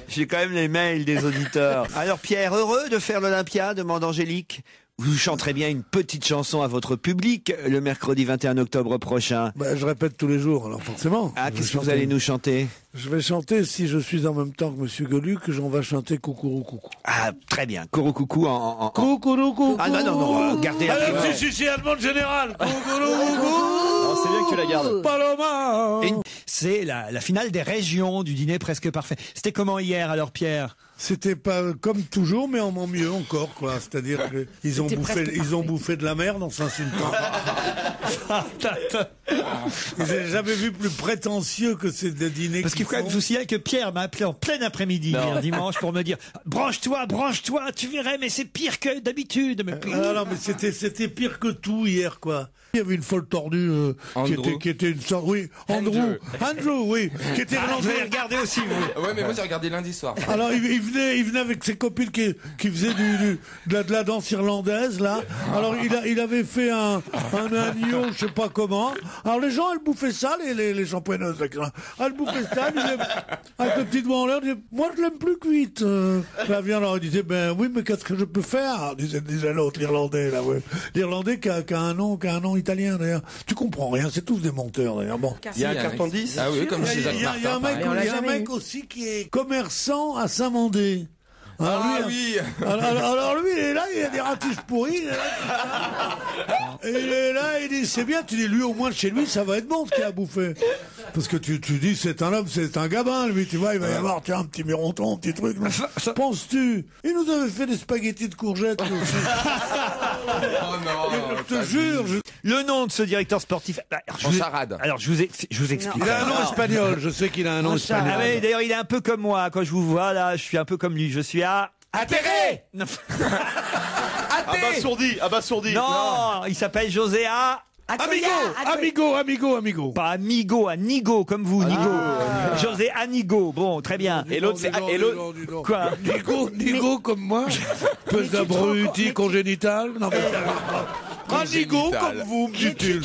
J'ai quand même les mails des auditeurs. Alors Pierre, heureux de faire l'Olympia, demande Angélique. Vous chanterez bien une petite chanson à votre public le mercredi 21 octobre prochain. Bah, je répète tous les jours, alors forcément. Ah, qu'est-ce que vous allez nous chanter? Je vais chanter, si je suis en même temps que Monsieur Geluck, on va chanter Coucourou Coucou. Ah, très bien. Coucou Coucou en... Coucourou Coucou. Ah non, gardez la... Si, allemande générale. Coucourou Coucou. C'est bien que tu la gardes. Paloma. C'est la finale des régions du dîner presque parfait. C'était comment hier, alors, Pierre? C'était pas comme toujours, mais en mieux encore, quoi. C'est-à-dire qu'ils ont bouffé de la merde en s'insultant. J'ai jamais vu plus prétentieux que ces dîners. Parce qu'il faut quand même soucier que Pierre m'a appelé en plein après-midi hier dimanche pour me dire branche-toi, tu verrais, mais c'est pire que d'habitude. Mais c'était pire que tout hier, quoi. Il y avait une folle tordue qui était une sorte... Oui, Andrew, oui. Qui était vous avez regardé aussi, vous? Oui, mais moi j'ai regardé lundi soir. Alors il venait avec ses copines qui faisaient de la danse irlandaise, là. Alors il avait fait un agneau, je sais pas comment. Alors les gens, elles bouffaient ça, les champenoises. Elles bouffaient ça, avec le petit doigt en l'air, disaient, moi je l'aime plus cuite. La viande, alors il disait, ben oui, mais qu'est-ce que je peux faire? Disait l'autre, l'Irlandais, là, oui. L'Irlandais qui a un nom italien d'ailleurs. Tu comprends rien, c'est tous des menteurs d'ailleurs. Bon. Il y a un carton 10. Ah oui, comme chez Jacques Martin. Il y a un mec aussi qui est commerçant à Saint-Mandé. Alors lui, il est là, il a des ratiches pourries. Il est là, il dit, c'est bien. Tu dis, lui, au moins, chez lui, ça va être bon ce qu'il a bouffé. Parce que tu dis, c'est un homme, c'est un gabin, lui, tu vois, il va y avoir, tiens, un petit mironton, un petit truc. Penses-tu? Il nous avait fait des spaghettis de courgettes. Aussi. Oh non, je te jure. Le nom de ce directeur sportif... Alors, je vous explique. Il a un nom espagnol, je sais qu'il a un nom espagnol. Ah oui, d'ailleurs, il est un peu comme moi. Quand je vous vois, là, je suis un peu comme lui. Je suis à... Atterré. Abasourdi. Non, il s'appelle José à... Amigo. Pas amigo, anigo, comme vous, Nigo. José Anigo, bon, très bien. Et l'autre, c'est... Quoi ? Nigo, comme moi. Espèce d'abruti congénital. Non, mais Anigo, comme vous, me dit-il.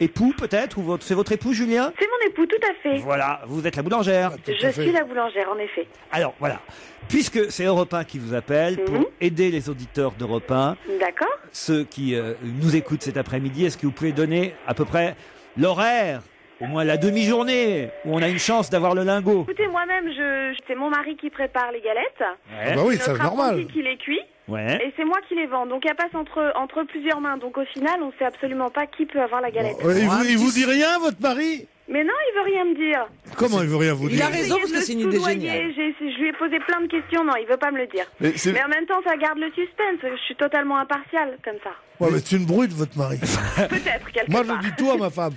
Époux, peut-être, ou c'est votre époux, Julien ? C'est mon époux, tout à fait. Voilà, vous êtes la boulangère. Je suis la boulangère, en effet. Alors, voilà. Puisque c'est Europe 1 qui vous appelle pour aider les auditeurs d'Europe 1, ceux qui nous écoutent cet après-midi, est-ce que vous pouvez donner à peu près l'horaire, au moins la demi-journée, où on a une chance d'avoir le lingot? Écoutez, moi-même, c'est mon mari qui prépare les galettes. Ouais. Ah bah oui, c'est normal. Qui les cuit. Ouais. Et c'est moi qui les vends, donc elle passe entre plusieurs mains. Donc au final, on ne sait absolument pas qui peut avoir la galette. Bon, il vous dit rien, votre mari? Mais non, il veut rien me dire. Comment il veut rien vous dire? Il a raison, parce que c'est une idée géniale. Je lui ai posé plein de questions, non, il veut pas me le dire. Mais en même temps, ça garde le suspense, je suis totalement impartiale, comme ça. Ouais, mais c'est une brute, votre mari. Peut-être, quelque part. Moi, je dis tout à ma femme.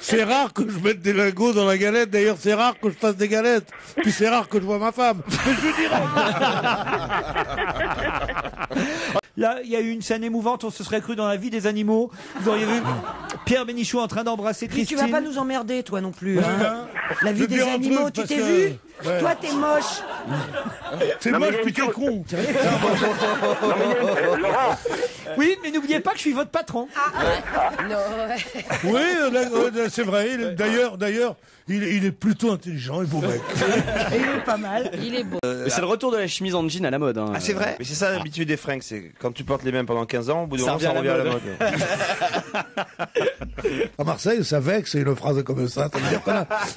C'est rare que je mette des lingots dans la galette, d'ailleurs, c'est rare que je fasse des galettes. Puis c'est rare que je vois ma femme. Mais je dirais... Là, il y a eu une scène émouvante, on se serait cru dans la vie des animaux. Vous auriez vu Pierre Bénichou en train d'embrasser Christine. Mais tu vas pas nous emmerder, toi non plus. Hein. La vie des animaux, tu t'es vu? Ouais. Toi, t'es moche. C'est moche, puis t'es con. Laurent. Oui, mais n'oubliez pas que je suis votre patron. Oui, c'est vrai. D'ailleurs, il est plutôt intelligent et beau mec. Il est pas mal. Il est beau. C'est le retour de la chemise en jean à la mode. Hein. Ah, c'est vrai. Mais c'est ça l'habitude des fringues, c'est quand tu portes les mêmes pendant 15 ans, au bout de 11 ans, on revient à la mode. À Marseille, ça vexe, c'est une phrase comme ça.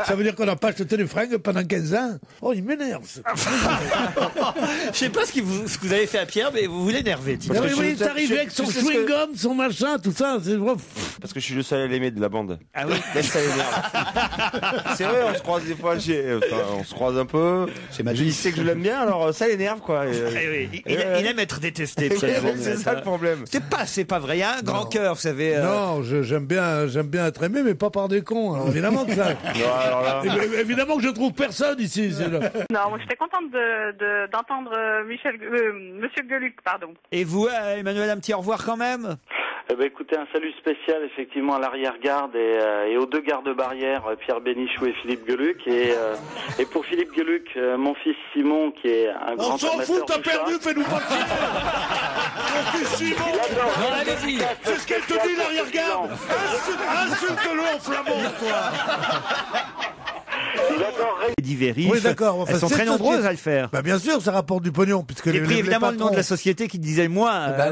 Ça veut dire qu'on n'a pas acheté les fringues pendant 15 ans. Oh, il m'énerve. Je sais pas ce que vous avez fait à Pierre, mais vous l'énervez. Oui, il arrive avec son chewing-gum, son machin, tout ça. Parce que je suis le seul à l'aimer de la bande. Ah oui. C'est vrai, on se croise des fois, on se croise un peu. Il sait que je l'aime bien, alors ça l'énerve, quoi. Il aime être détesté. C'est ça le problème. C'est pas vrai, il y a un grand cœur, vous savez. Non, j'aime bien être aimé, mais pas par des cons. Alors, évidemment que ça. Évidemment que je trouve personne ici. Non, j'étais contente d'entendre Monsieur Geluck, pardon. Et vous, Emmanuel, un petit au revoir quand même. Eh ben, écoutez, un salut spécial effectivement à l'arrière-garde et aux deux gardes-barrières, Pierre Bénichou et Philippe Geluck. Et pour Philippe Geluck, mon fils Simon, qui est un grand amateur de chat. On s'en fout, t'as perdu, fais-nous pas le Mon fils Simon, c'est ce qu'elle te dit, l'arrière-garde. Insulte-le en flamand, toi. Diverses. Oui, d'accord. Enfin, elles sont très nombreuses à le faire. Bah, bien sûr, ça rapporte du pognon. Puisque et puis évidemment le nom de la société qui disait moins. Non,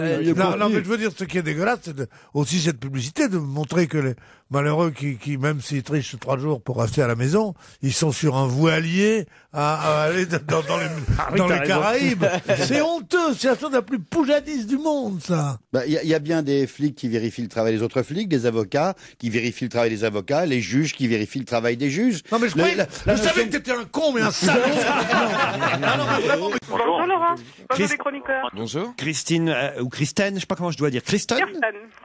mais je veux dire, ce qui est dégueulasse, c'est aussi cette publicité de montrer que les malheureux qui même s'ils trichent 3 jours pour rester à la maison, ils sont sur un voilier à aller dans les Caraïbes. C'est honteux, c'est la chose la plus poujadiste du monde, ça. Bah, y a bien des flics qui vérifient le travail des autres flics, des avocats qui vérifient le travail des avocats, les juges qui vérifient le travail des juges. Non, mais je savais que t'étais un con, mais un salaud. Bonjour Laurent, bonjour les chroniqueurs. Bonjour. Christine, ou Christine, je sais pas comment je dois dire.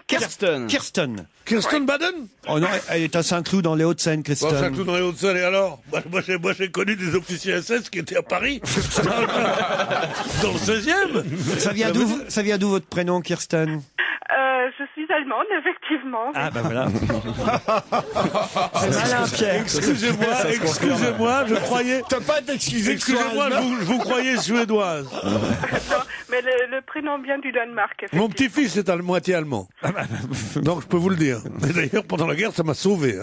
Kirsten Baden. Oh non, elle est à Saint-Cloud dans les Hauts-de-Seine, Kirsten. Bon, Saint-Cloud dans les Hauts-de-Seine, et alors moi j'ai connu des officiers SS qui étaient à Paris, dans le 16e. Ça vient d'où votre prénom, Kirsten? Je suis allemande, effectivement. Ah ben voilà. C'est malin, Pierre. Excusez-moi, je croyais... T'as pas d'excuser. Excusez-moi, je vous croyais suédoise. Non, mais le prénom vient du Danemark. Mon petit-fils est à moitié allemand. Donc je peux vous le dire. Et d'ailleurs, pendant la guerre, ça m'a sauvé.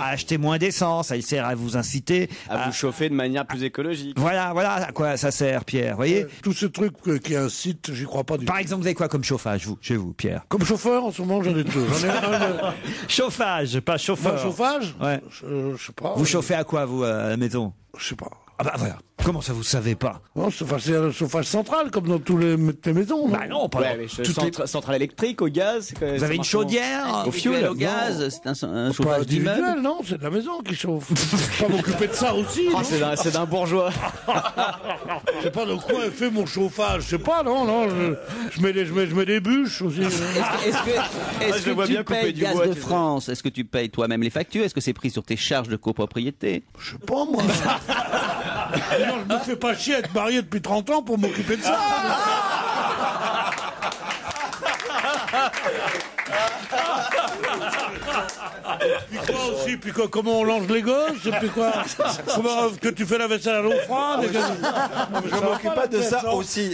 Achetez moins d'essence, il sert à vous inciter... À vous chauffer de manière plus écologique. Voilà à quoi ça sert, Pierre, voyez. Tout ce truc qui incite, j'y crois pas du tout. Par exemple, vous avez quoi comme chauffage, chez vous, Pierre? Comme chauffeur, en ce moment, j'en ai deux. Chauffage, pas chauffeur. Bon, chauffage? Ouais. Je sais pas. Vous chauffez à quoi, vous, à la maison? Je sais pas. Ah bah voilà. Comment ça, vous savez pas? Non, c'est un chauffage central, comme dans toutes les maisons. Bah non, pas centrale électrique, au gaz. Vous avez une chaudière? Au fioul, au gaz, c'est un chauffage d'immeuble. Non, c'est de la maison qui chauffe. Je vais pas m'occuper de ça aussi. C'est d'un bourgeois. Je sais pas de quoi elle fait mon chauffage. Je sais pas, non. Je mets des bûches aussi. Est-ce que tu payes Gaz de France? Est-ce que tu payes toi-même les factures? Est-ce que c'est pris sur tes charges de copropriété? Je sais pas, moi. Non, je me fais pas chier à être marié depuis 30 ans pour m'occuper de ça. Puis quoi aussi, puis quoi, comment on longe les gosses, puis quoi, comment que tu fais la vaisselle à l'eau froide. Je m'occupe pas de ça aussi.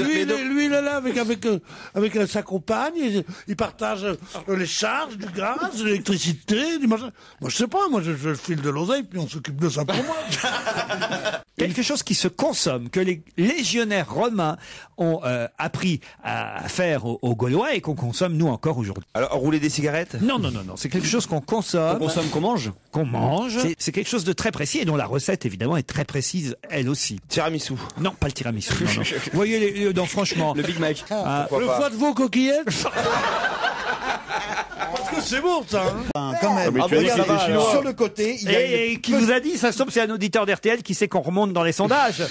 Lui, il est là avec sa compagne, il partage les charges, du gaz, de l'électricité, du machin. Moi, je sais pas, moi, je file de l'oseille, puis on s'occupe de ça pour moi. Quelque chose qui se consomme, que les légionnaires romains ont appris à faire aux Gaulois et qu'on consomme, nous, encore aujourd'hui. Alors, rouler des cigarettes? Non, non, non, non. C'est quelque chose qu'on consomme. Qu'on consomme, qu'on mange? Qu'on mange. C'est quelque chose de très précis et dont la recette, évidemment, est très précise, elle aussi. Tiramisu? Non, pas le tiramisu. Non, non. Vous voyez, non, franchement. Le Big Mac. Le foie de veau coquillettes. Parce que c'est bon, ça. Hein. Quand même. Ah, regarde, sur le côté. Il y a et qui vous a dit, ça se tombe, c'est un auditeur d'RTL qui sait qu'on remonte dans les sondages.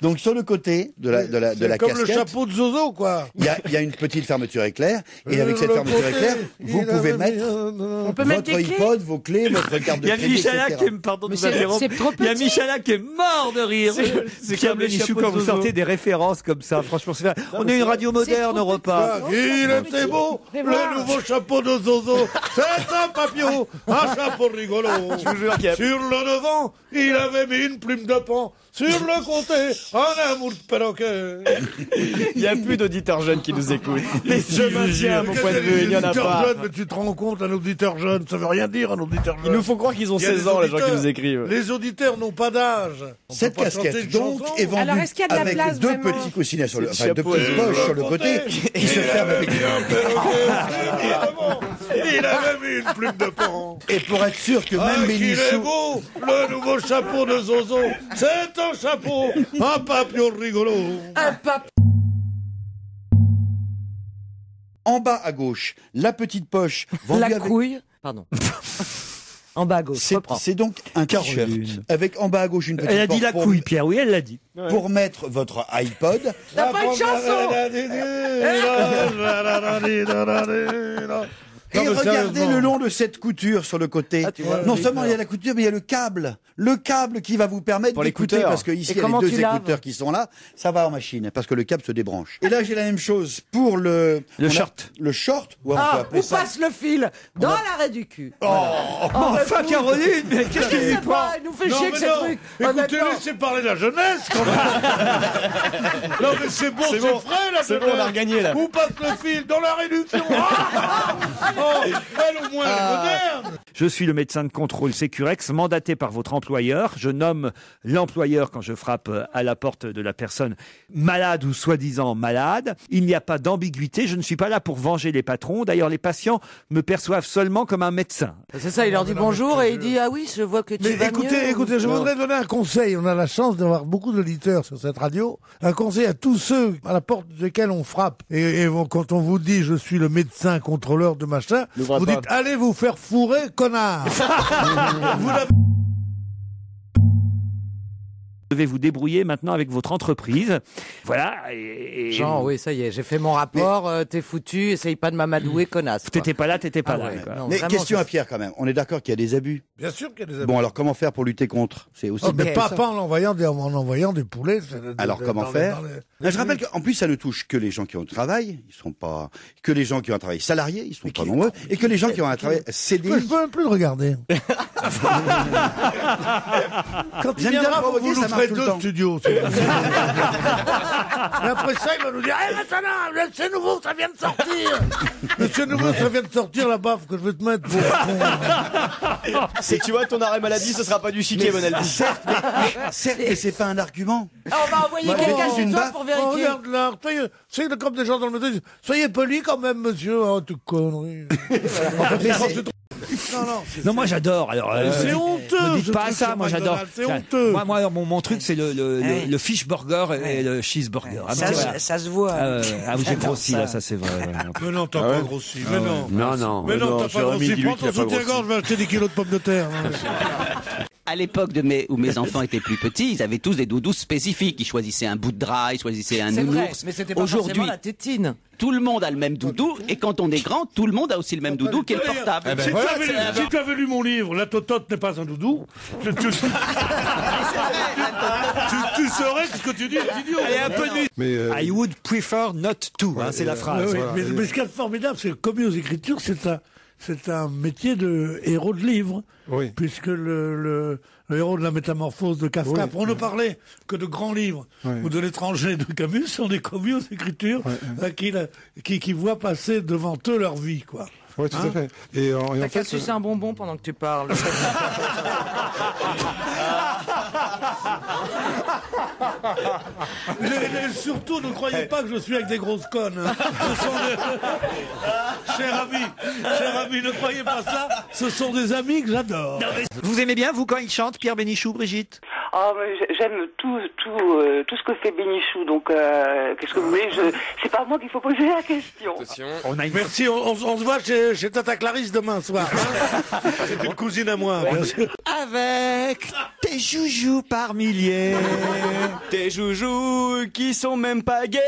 Donc sur le côté de la comme casquette. Comme le chapeau de Zozo, quoi. Il y a une petite fermeture éclair. Et avec cette fermeture éclair, vous pouvez mettre votre iPod, vos clés, votre carte de crédit. Il y a Michalak qui me pardonne. Il y a Michalak qui est mort de rire. C'est Pierre Bénichou quand vous sortez des références comme ça. Franchement, on est une radio moderne, Europe 1. Il était beau, le nouveau chapeau de Zozo. C'est un papillon, un chapeau rigolo. Sur le devant, il avait mis une plume de pan. Sur le côté, un amour de perroquet. Il n'y a plus d'auditeurs jeunes qui nous écoutent. Mais je maintiens mon point de vue, il n'y en a pas. Jeunes, mais tu te rends compte, un auditeur jeune, ça veut rien dire, un auditeur jeune. Il nous faut croire qu'ils ont 16 ans, les gens qui nous écrivent. Les auditeurs n'ont pas d'âge. Cette casquette, donc, est vendue avec deux petits coussinets sur le, enfin, deux petites poches sur le côté, qui se ferment avec Il avait mis une plume de pan. Et pour être sûr que même Bénichou... Il est beau, le nouveau chapeau de Zozo. C'est un chapeau, un papillon rigolo. Un papillon. En bas à gauche, la petite poche vendue avec... La couille, pardon. En bas à gauche, c'est donc un t-shirt avec en bas à gauche une petite poche. Elle a dit la couille, Pierre, oui, elle l'a dit. Pour mettre votre iPod. T'as pas une chanson. Et regardez le long de cette couture sur le côté. Non seulement il y a la couture, mais il y a le câble. Le câble qui va vous permettre d'écouter, parce que ici il y a les deux écouteurs qui sont là. Ça va en machine, parce que le câble se débranche. Et là j'ai la même chose pour le short. Le short. Ah, où passe le fil? Dans l'arrêt du cul. Enfin Caroline, mais qu'est-ce que tu crois? Elle nous fait chier que ce truc. Écoutez, laissez parler la jeunesse quand même. Non mais c'est bon, c'est frais là. C'est bon, on a regagné là. Où passe le fil? Dans l'arrêt du cul. Elle, au moins, elle est moderne. Je suis le médecin de contrôle Sécurex, mandaté par votre employeur. Je nomme l'employeur quand je frappe à la porte de la personne malade ou soi-disant malade. Il n'y a pas d'ambiguïté. Je ne suis pas là pour venger les patrons. D'ailleurs, les patients me perçoivent seulement comme un médecin. C'est ça, il leur dit bonjour et il dit « Ah oui, je vois que tu vas mieux. » Écoutez, je voudrais donner un conseil. On a la chance d'avoir beaucoup d'auditeurs sur cette radio. Un conseil à tous ceux à la porte desquels on frappe. Et quand on vous dit « Je suis le médecin contrôleur de ma vous dites, allez vous faire fourrer, connard. Vous devez vous débrouiller maintenant avec votre entreprise. Voilà. Jean, oui, ça y est, j'ai fait mon rapport, t'es foutu, essaye pas de m'amadouer, connasse. T'étais pas là. Ouais, quoi. Non, mais vraiment, question à Pierre quand même, on est d'accord qu'il y a des abus? Bien sûr qu'il y a des abus. Bon, alors comment faire pour lutter contre? C'est aussi mais pas en envoyant des poulets. Alors comment faire? Je rappelle qu'en plus, ça ne touche que les gens qui ont un travail, ils sont pas. Que les gens qui ont un travail salarié, ils sont pas nombreux. Et que les gens qui ont un travail CDI. Je peux même plus le regarder. Quand il viendra, ça marche tout le temps. Studios, et après ça, il va nous dire « Eh, maintenant, c'est nouveau, ça vient de sortir !»« C'est nouveau, ça vient de sortir, la baffe que je vais te mettre. » Tu vois, ton arrêt maladie, ce sera pas du chiquet, mon ami. Certes, mais c'est pas un argument. Ah, on va envoyer quelqu'un chez toi pour vérifier. Regarde là, c'est comme des gens dans le métro, ils disent « Soyez polis quand même, monsieur. »« Oh, tu connerie. » Non, moi j'adore. Alors, c'est honteux. Ne dites pas ça. Moi j'adore. C'est honteux. Moi, mon truc, c'est le fish burger et le cheeseburger. Ça se voit. Ah, j'ai grossi là, ça c'est vrai. Mais non, t'as pas grossi. Mais non. Non, non. Mais non, t'as pas grossi. Prends ton soutien-gorge, je vais acheter des kilos de pommes de terre. À l'époque où mes enfants étaient plus petits, ils avaient tous des doudous spécifiques. Ils choisissaient un bout de drap, ils choisissaient un nounours. Mais c'était pas forcément la tétine. Tout le monde a le même doudou, et quand on est grand, tout le monde a aussi le même doudou qui est le portable. Si tu avais lu mon livre, La totote n'est pas un doudou, tu saurais que ce que tu dis est idiot. I would prefer not to, hein, c'est la phrase. Mais ce qui est formidable, c'est que commis aux écritures, c'est un métier de héros de livre, puisque le héros de la métamorphose de Kafka, pour ne parler que de grands livres, ou de l'étranger de Camus, sont des commis aux écritures qui voient passer devant eux leur vie, quoi. Oui, tout à fait. Et en fait, tu sais un bonbon pendant que tu parles. Surtout, ne croyez pas que je suis avec des grosses connes. Ce sont des... Cher ami, ne croyez pas ça. Ce sont des amis que j'adore. Vous aimez bien, vous, quand il chante, Pierre Bénichou, Brigitte? Oh, j'aime tout ce que fait Bénichou. Donc, qu'est-ce que vous voulez, c'est pas à moi qu'il faut poser la question. Attention. Merci, on se voit chez Tata Clarisse demain soir. C'est une cousine à moi. Avec tes joujoux par milliers, tes joujoux qui sont même pas gays.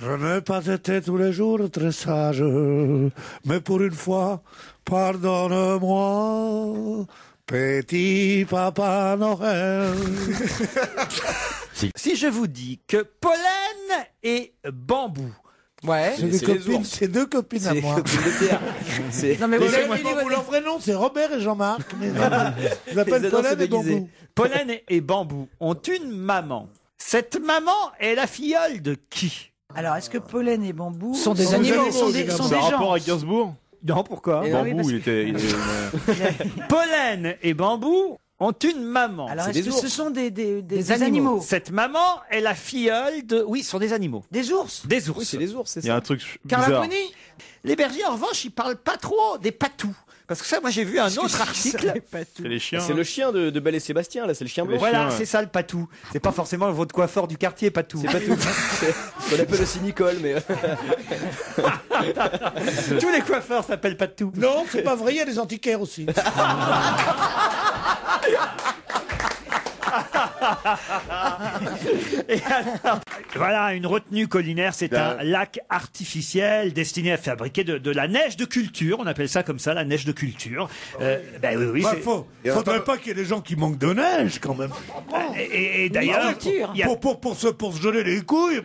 Je n'ai pas été tous les jours très sage, mais pour une fois, pardonne-moi, petit papa Noël. Si je vous dis que pollen et bambou, c'est deux copines à moi. Non mais leur vrai nom c'est Robert et Jean-Marc. Je l'appelle Pollen et Bambou. Pollen et Bambou ont une maman. Cette maman est la filleule de qui? Alors est-ce que Pollen et Bambou sont des animaux? Sont des gens. C'est un rapport à Gainsbourg? Non, pourquoi? Bambou, il était... Pollen et Bambou ont une maman. Alors est-ce que ce sont des animaux? Cette maman est la filleule de... Oui, ce sont des animaux. Des ours? Des ours. Oui, c'est des ours, c'est ça. Il y a un truc bizarre. Les bergers, en revanche, ils parlent pas trop des patous. Parce que ça, moi, j'ai vu un autre article. C'est les chiens. C'est le chien de Belle et Sébastien, là, c'est le chien bleu. Voilà, c'est ça, le patou. C'est pas forcément votre coiffeur du quartier, patou. C'est patou. On appelle aussi Nicole, mais... Tous les coiffeurs s'appellent patou. Non, c'est pas vrai, il y a des antiquaires aussi. Alors, voilà, une retenue collinaire, c'est un lac artificiel destiné à fabriquer de la neige de culture. On appelle ça comme ça, la neige de culture. Faudrait pas qu'il y ait des gens qui manquent de neige quand même. Et d'ailleurs, pour se geler les couilles,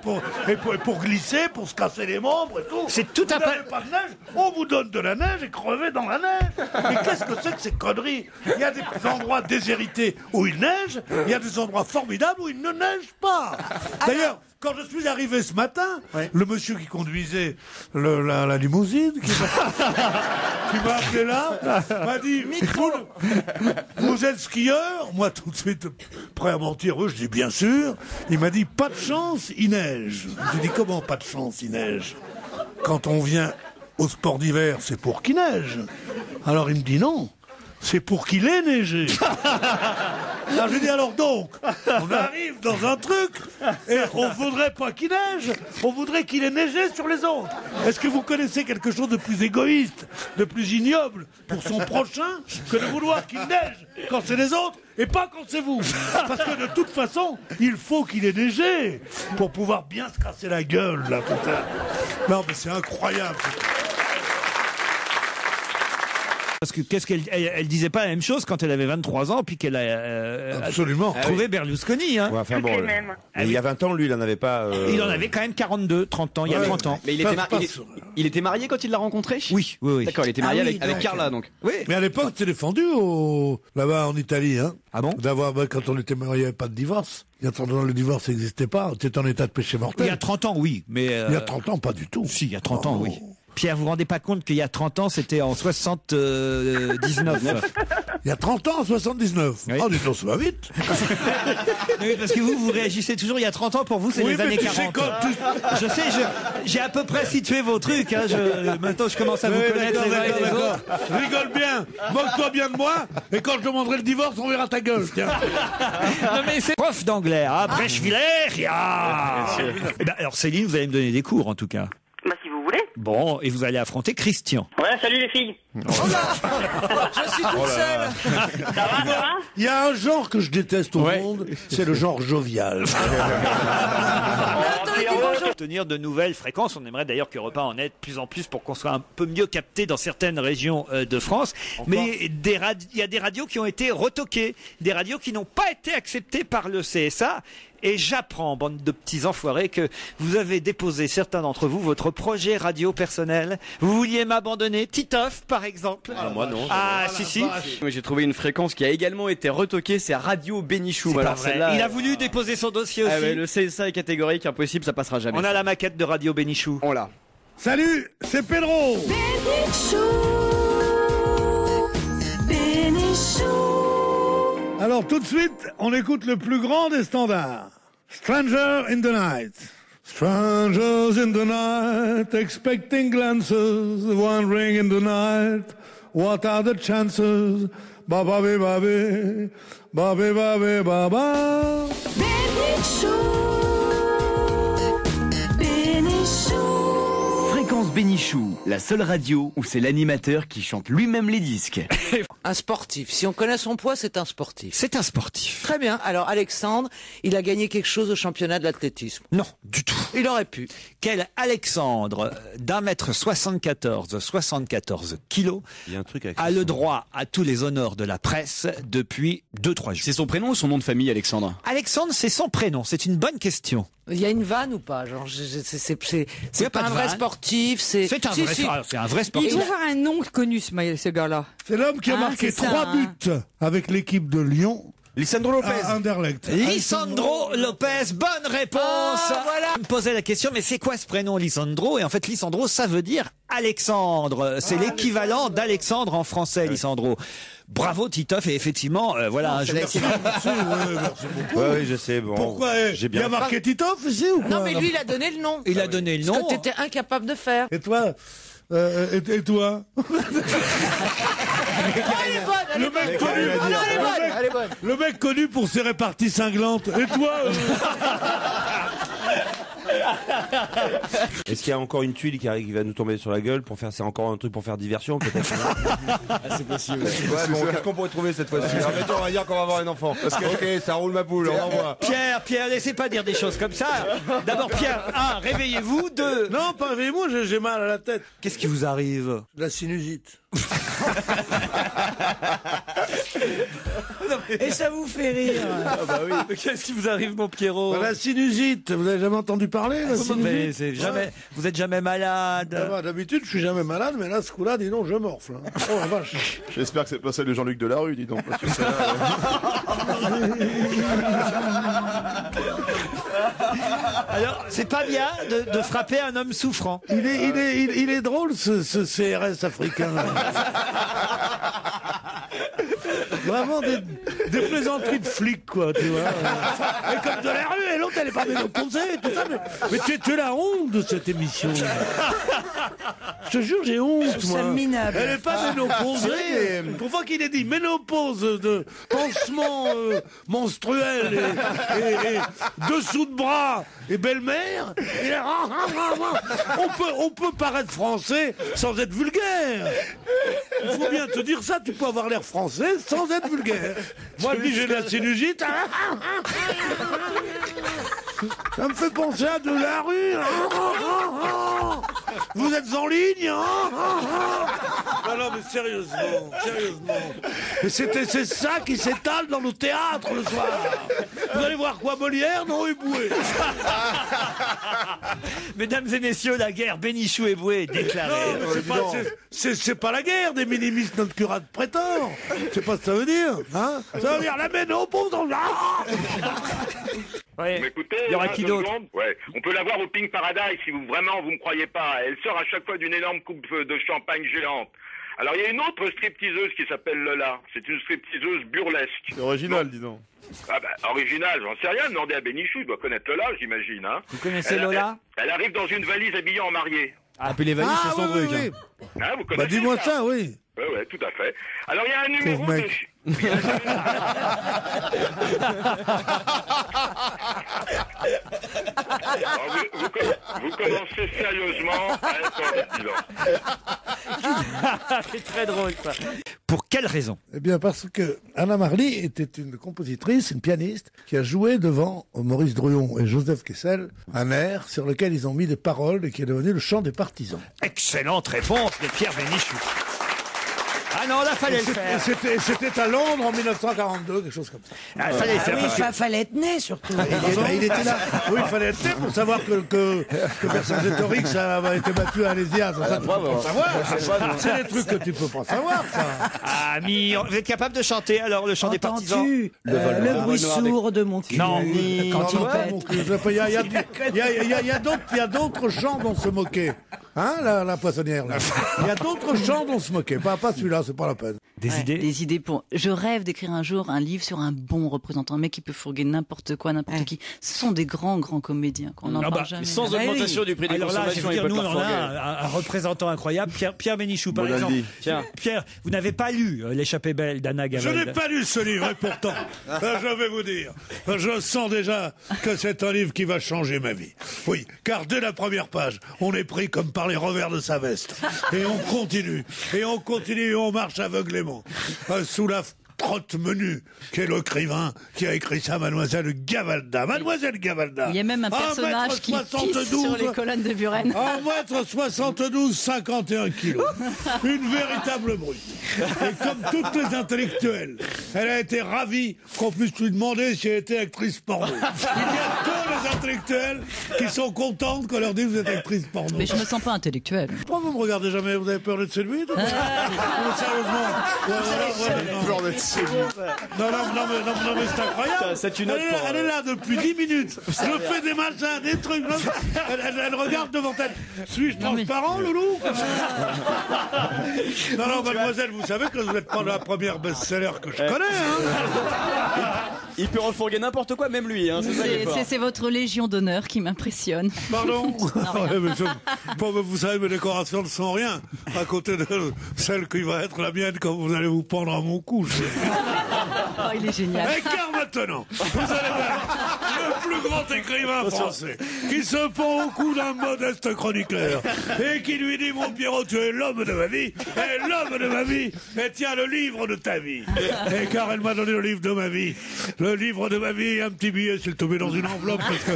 pour glisser, pour se casser les membres et tout. C'est tout à fait. Pas de neige, on vous donne de la neige et crevez dans la neige. Mais qu'est-ce que c'est que ces conneries? Il y a des endroits déshérités où il neige. Il y a des endroits formidables où il ne neige pas. D'ailleurs, quand je suis arrivé ce matin, le monsieur qui conduisait la limousine, qui m'a appelé là, m'a dit « Vous êtes skieur ?» Moi, tout de suite, prêt à mentir, je dis « Bien sûr ». Il m'a dit « Pas de chance, il neige ». Je dis « Comment pas de chance, il neige ?» Quand on vient au sport d'hiver, c'est pour qu'il neige. Alors il me dit « Non ». C'est pour qu'il ait neigé. Alors je dis alors donc, on arrive dans un truc et on voudrait pas qu'il neige, on voudrait qu'il ait neigé sur les autres. Est-ce que vous connaissez quelque chose de plus égoïste, de plus ignoble pour son prochain que de vouloir qu'il neige quand c'est les autres et pas quand c'est vous? Parce que de toute façon, il faut qu'il ait neigé pour pouvoir bien se casser la gueule là, putain. Non mais c'est incroyable. Parce que qu'est-ce qu'elle disait pas la même chose quand elle avait 23 ans puis qu'elle a trouvé Berlusconi. Hein. Ouais, enfin, bon, il y a 20 ans, lui, il en avait pas. Il en avait quand même 42, 30 ans. Il y a 30 ans. Mais il était marié quand il l'a rencontré. Oui. D'accord, il était marié avec Carla, donc. Oui. Mais à l'époque, c'est défendu là-bas en Italie, hein. Ah bon? Quand on était marié, il n'y avait pas de divorce. Il y a 30 ans, le divorce n'existait pas. On était en état de péché mortel. Il y a 30 ans, oui, mais. Il y a 30 ans, pas du tout. Si, il y a 30 ans, oui. Pierre, vous vous rendez pas compte qu'il y a 30 ans, c'était en 79. Il y a 30 ans en 79. Oui. Oh, du coup, ça va vite. Oui, parce que vous réagissez toujours, il y a 30 ans, pour vous, c'est les années 40. Je sais, j'ai à peu près situé vos trucs. Hein, maintenant, je commence à vous connaître les uns et les autres. Rigole bien, moque-toi bien de moi, et quand je demanderai le divorce, on verra ta gueule. Tiens. Non, mais c'est prof d'anglais, hein, Brèchevillers. Ben, alors, Céline, vous allez me donner des cours, en tout cas. Bon, et vous allez affronter Christian. Ouais, salut les filles. Je suis toute seule. Ça va. Il y a un genre que je déteste au monde, c'est le genre jovial. obtenir de nouvelles fréquences. On aimerait d'ailleurs que Europe 1 en ait de plus en plus pour qu'on soit un peu mieux capté dans certaines régions de France. Encore. Mais il y a des radios qui ont été retoquées, des radios qui n'ont pas été acceptées par le CSA. Et j'apprends, bande de petits enfoirés, que vous avez déposé, certains d'entre vous, votre projet radio personnel. Vous vouliez m'abandonner, Titoff, par exemple. Ah, moi non. Ah, si, si. J'ai trouvé une fréquence qui a également été retoquée, c'est Radio Bénichou. Alors, il a voulu déposer son dossier aussi. Ah ouais, le CSA est catégorique, impossible, ça passera jamais. On a la maquette de Radio Bénichou. On l'a. Salut, c'est Pedro Bénichou, Bénichou. Alors tout de suite, on écoute le plus grand des standards. Stranger in the night. Strangers in the night, expecting glances, wandering in the night. What are the chances? Ba ba ba ba ba ba ba ba ba. Bénichou, Bénichou. Fréquence Bénichou, la seule radio où c'est l'animateur qui chante lui-même les disques. Un sportif. Si on connaît son poids, c'est un sportif. C'est un sportif. Très bien. Alors, Alexandre, il a gagné quelque chose au championnat de l'athlétisme? Non, du tout. Il aurait pu. Quel Alexandre d'un mètre 74, 74 kilos, il y a un truc avec a le droit à tous les honneurs de la presse depuis 2-3 jours. C'est son prénom ou son nom de famille, Alexandre? Alexandre, c'est son prénom. C'est une bonne question. Il y a une vanne ou pas? Genre, c'est pas un vrai sportif. C'est un, un vrai sportif. Il doit avoir un nom connu, ce gars-là. C'est l'homme qui a marqué 3 buts avec l'équipe de Lyon. Lisandro López. Anderlecht. Lisandro López, bonne réponse. Voilà. Je me posais la question, mais c'est quoi ce prénom Lisandro? Et en fait, Lisandro, ça veut dire Alexandre. C'est l'équivalent d'Alexandre en français, Lisandro. Bravo Titoff, et effectivement, voilà un jeu. Merci beaucoup. Oui, je sais. Bon, pourquoi j'ai bien marqué Titoff ici ou quoi? Non, mais lui, il a donné le nom. Il a donné le nom. Parce que t'étais incapable de faire. Et toi? Et toi? Le mec connu pour ses réparties cinglantes. Et toi? Est-ce qu'il y a encore une tuile qui va nous tomber sur la gueule pour faire, c'est encore un truc pour faire diversion peut-être? Ah, c'est possible. Ouais, bon, qu'est-ce qu'on pourrait trouver cette fois-ci? On va dire qu'on va avoir un enfant. Parce que, ok, ça roule ma poule. On envoie. Pierre, laissez pas dire des choses comme ça. D'abord, Pierre, 1, réveillez-vous. 2, non, pas réveillez-moi, j'ai mal à la tête. Qu'est-ce qui vous arrive? La sinusite. Et ça vous fait rire. Ah bah oui. Qu'est-ce qui vous arrive, mon Pierrot? La sinusite. Vous n'avez jamais entendu parler? La sinusite. Mais jamais. Ouais. Vous êtes jamais malade. Ah bah, d'habitude, je suis jamais malade, mais là, ce coup-là, dis donc, je morfle. Hein. Oh la vache. J'espère que c'est pas celle de Jean-Luc Delarue, dis donc. Parce que ça, alors, c'est pas bien de frapper un homme souffrant. Il est drôle, ce CRS africain. Vraiment des plaisanteries de flics, quoi, tu vois. Et comme de la rue, et l'autre, elle est pas ménopausée et tout ça. Mais tu es la honte de cette émission. Je te jure, j'ai honte, moi. C'est minable. Elle est pas ménopausée. Pour fois qu'il ait dit ménopause de pansement menstruel et dessous de bras et belle-mère, on peut paraître français sans être vulgaire. Il faut bien te dire ça, tu peux avoir l'air français sans être vulgaire. Moi, j'ai de la sinusite. Ça me fait penser à de la rue. Vous êtes en ligne. Non, mais sérieusement. C'est ça qui s'étale dans nos théâtres le soir. Vous allez voir quoi, Molière? Non, Eboué. Mesdames et messieurs, la guerre Bénichou-Eboué est déclarée. C'est pas la guerre des minimistes notre curat de prétor. Je sais pas ce que ça veut dire. Hein, ça veut dire la ménopause dans là. Ouais. Écoutez, il y aura qui d'autre? Ouais. On peut la voir au Pink Paradise si vous vraiment vous me croyez pas. Elle sort à chaque fois d'une énorme coupe de champagne géante. Alors il y a une autre stripteaseuse qui s'appelle Lola. C'est une stripteaseuse burlesque. Original, dis donc. Ah bah, original, j'en sais rien. Demandez à Bénichou, il doit connaître Lola, j'imagine. Hein. Vous connaissez Lola? Elle arrive dans une valise habillée en mariée. Ah, puis les valises, c'est son truc. Oui. Hein. Hein, vous connaissez? Bah, dis-moi ça, oui. Ouais, tout à fait. Alors il y a un numéro de... Vous commencez sérieusement à être en bilan. C'est très drôle, ça. Pour quelle raison? Eh bien, parce que Anna Marly était une compositrice, une pianiste, qui a joué devant Maurice Druon et Joseph Kessel un air sur lequel ils ont mis des paroles et qui est devenu le chant des partisans. Excellente réponse de Pierre Bénichou. Ah non, là, fallait le faire. C'était à Londres en 1942, quelque chose comme ça. Ah, fallait le faire. Oui, fallait être né, surtout. Il était là. Oui, il fallait être né pour savoir que personne rhétorique, ça avait été battu à Alésia. Ça, tu peux pas savoir. C'est des trucs que tu peux pas savoir, ça. Ah, mais vous êtes capable de chanter, alors, le chant des partisans? Le bruit sourd de mon cul. Non, quand il y a d'autres chants dont se moquer. Hein, la poissonnière, là. Il y a d'autres chants dont se moquer. Pas celui-là. C'est pas la peine. Des idées pour... Je rêve d'écrire un jour un livre sur un bon représentant, un mec qui peut fourguer n'importe quoi, n'importe qui. Ce sont des grands comédiens qu'on en parle jamais. Sans augmentation du prix des consommations, il peut pas fourguer. Un représentant incroyable, Pierre Bénichou, par exemple. Pierre, vous n'avez pas lu L'échappée belle d'Anna Gavalda. Je n'ai pas lu ce livre, et pourtant, je vais vous dire, je sens déjà que c'est un livre qui va changer ma vie. Oui, car dès la première page, on est pris comme par les revers de sa veste. Et on continue, et on continue, et on marche aveuglément sous la trotte menue qu'est l'écrivain qui a écrit ça, Mademoiselle Gavalda. Mademoiselle Gavalda. Il y a même un personnage qui pisse sur les colonnes de Buren. 1m72, 51 kilos. Une véritable brute. Et comme toutes les intellectuelles, elle a été ravie qu'on puisse lui demander si elle était actrice porno. Il n'y a que les intellectuelles qui sont contentes qu'on leur dise vous êtes actrice porno. Mais je me sens pas intellectuelle. Pourquoi vous me regardez jamais? Vous avez peur de celui? Sérieusement. Non mais c'est incroyable. C'est une elle est là depuis 10 minutes. Je fais des machins, des trucs. Elle regarde devant elle. Suis-je transparent, loulou? Non, mademoiselle, vous savez que vous êtes pas la première best-seller que je connais. Hein. Il peut refourguer n'importe quoi, même lui. Hein, c'est votre légion d'honneur qui m'impressionne. Pardon? Vous savez, mes décorations ne sont rien à côté de celle qui va être la mienne quand vous allez vous pendre à mon cou. Oh, il est génial. Et car maintenant, vous allez voir le plus grand écrivain français qui se pend au cou d'un modeste chroniqueur et qui lui dit: mon Pierrot, tu es l'homme de ma vie, et l'homme de ma vie, et tiens le livre de ta vie. Et car elle m'a donné le livre de ma vie. Le livre de ma vie, un petit billet, s'il tombait dans une enveloppe. Parce que...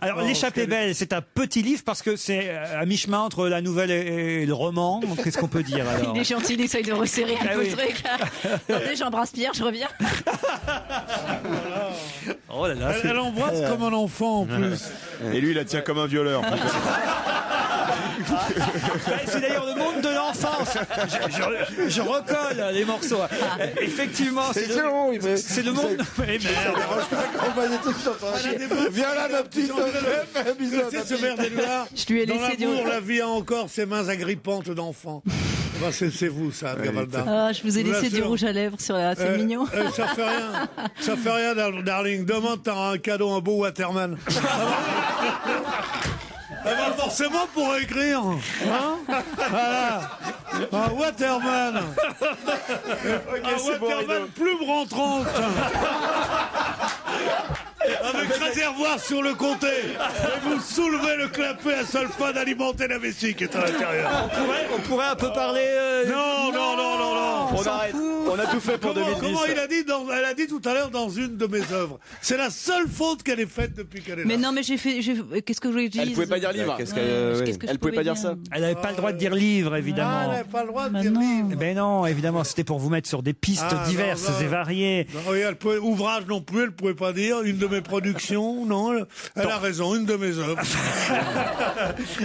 Alors, L'échappée belle, c'est un petit livre parce que c'est à mi-chemin entre la nouvelle et le roman. Qu'est-ce qu'on peut dire alors? Il est gentil, il essaye de resserrer un peu le truc. Attendez, j'embrasse Pierre, je reviens. Oh là là, elle embrasse comme un enfant en plus. Et lui, il la tient comme un violeur. C'est d'ailleurs le monde de l'enfance. Je recolle les morceaux. Effectivement, c'est le monde. Mais merde. Viens là, ma petite. C'est ce verre des noirs. Dans l'amour, la vie a encore ses mains agrippantes d'enfant. Bah, c'est vous, ça, Gavalda. Ah, je vous ai laissé du rouge à lèvres sur la... C'est mignon. Ça fait rien, darling. Demain, t'as un cadeau, un beau Waterman. Ah, forcément pour écrire. Hein? Voilà. Un Waterman. Okay, un Waterman bon, plume rentrante. Avec réservoir sur le comté. Et vous soulevez le clapet à seule fin d'alimenter la vessie qui est à l'intérieur. On pourrait un peu parler... Non. On a tout fait pour 2010. Comment il a dit elle a dit tout à l'heure dans une de mes œuvres. C'est la seule faute qu'elle ait faite depuis qu'elle est là. Mais non, mais j'ai fait... Qu'est-ce que je voulais dire? Elle ne pouvait pas dire livre. Elle pouvait pas dire ça. Elle n'avait pas le droit de dire livre, évidemment. Elle n'avait pas le droit de dire livre. Mais non, évidemment, c'était pour vous mettre sur des pistes diverses et variées. Ouvrage non plus, elle ne pouvait pas dire. Une de mes productions, non, elle a raison, une de mes œuvres.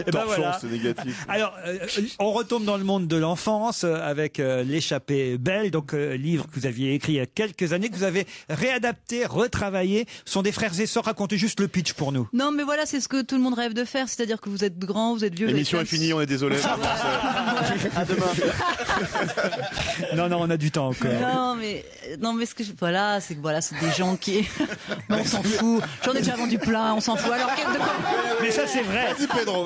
Et ben voilà. C'est négatif. Alors, on retombe dans le monde de l'enfance avec L'échappée belle, donc livre que vous aviez écrit il y a quelques années, que vous avez réadapté, retravaillé. Ce sont des frères et sœurs. Racontez juste le pitch pour nous. Non, mais voilà, c'est ce que tout le monde rêve de faire, c'est-à-dire que vous êtes grand, vous êtes vieux. L'émission est finie, on est désolé. À demain. Non, on a du temps encore. Non, mais ce que voilà, c'est que voilà, c'est des gens qui... On s'en fout. J'en ai déjà vendu plein, on s'en fout. Alors, quel de quoi? Mais ça, c'est vrai.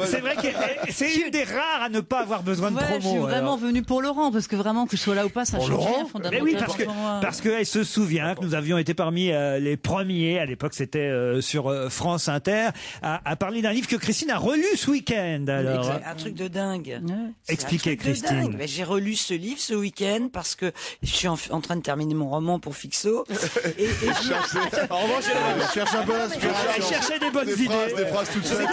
C'est vrai que c'est une des rares à ne pas avoir besoin de promo. Je suis vraiment venue pour Laurent, parce que vraiment, que je sois là ou pas, ça change rien. fondamental. Mais oui, parce qu'elle se souvient que nous avions été parmi les premiers, à l'époque c'était sur France Inter, à parler d'un livre que Christine a relu ce week-end. Un truc de dingue. Expliquez, Christine. J'ai relu ce livre ce week-end parce que je suis en train de terminer mon roman pour Fixo. En revanche, je cherche un peu l'inspiration. Elle cherchait des bonnes idées. Des phrases toutes seules.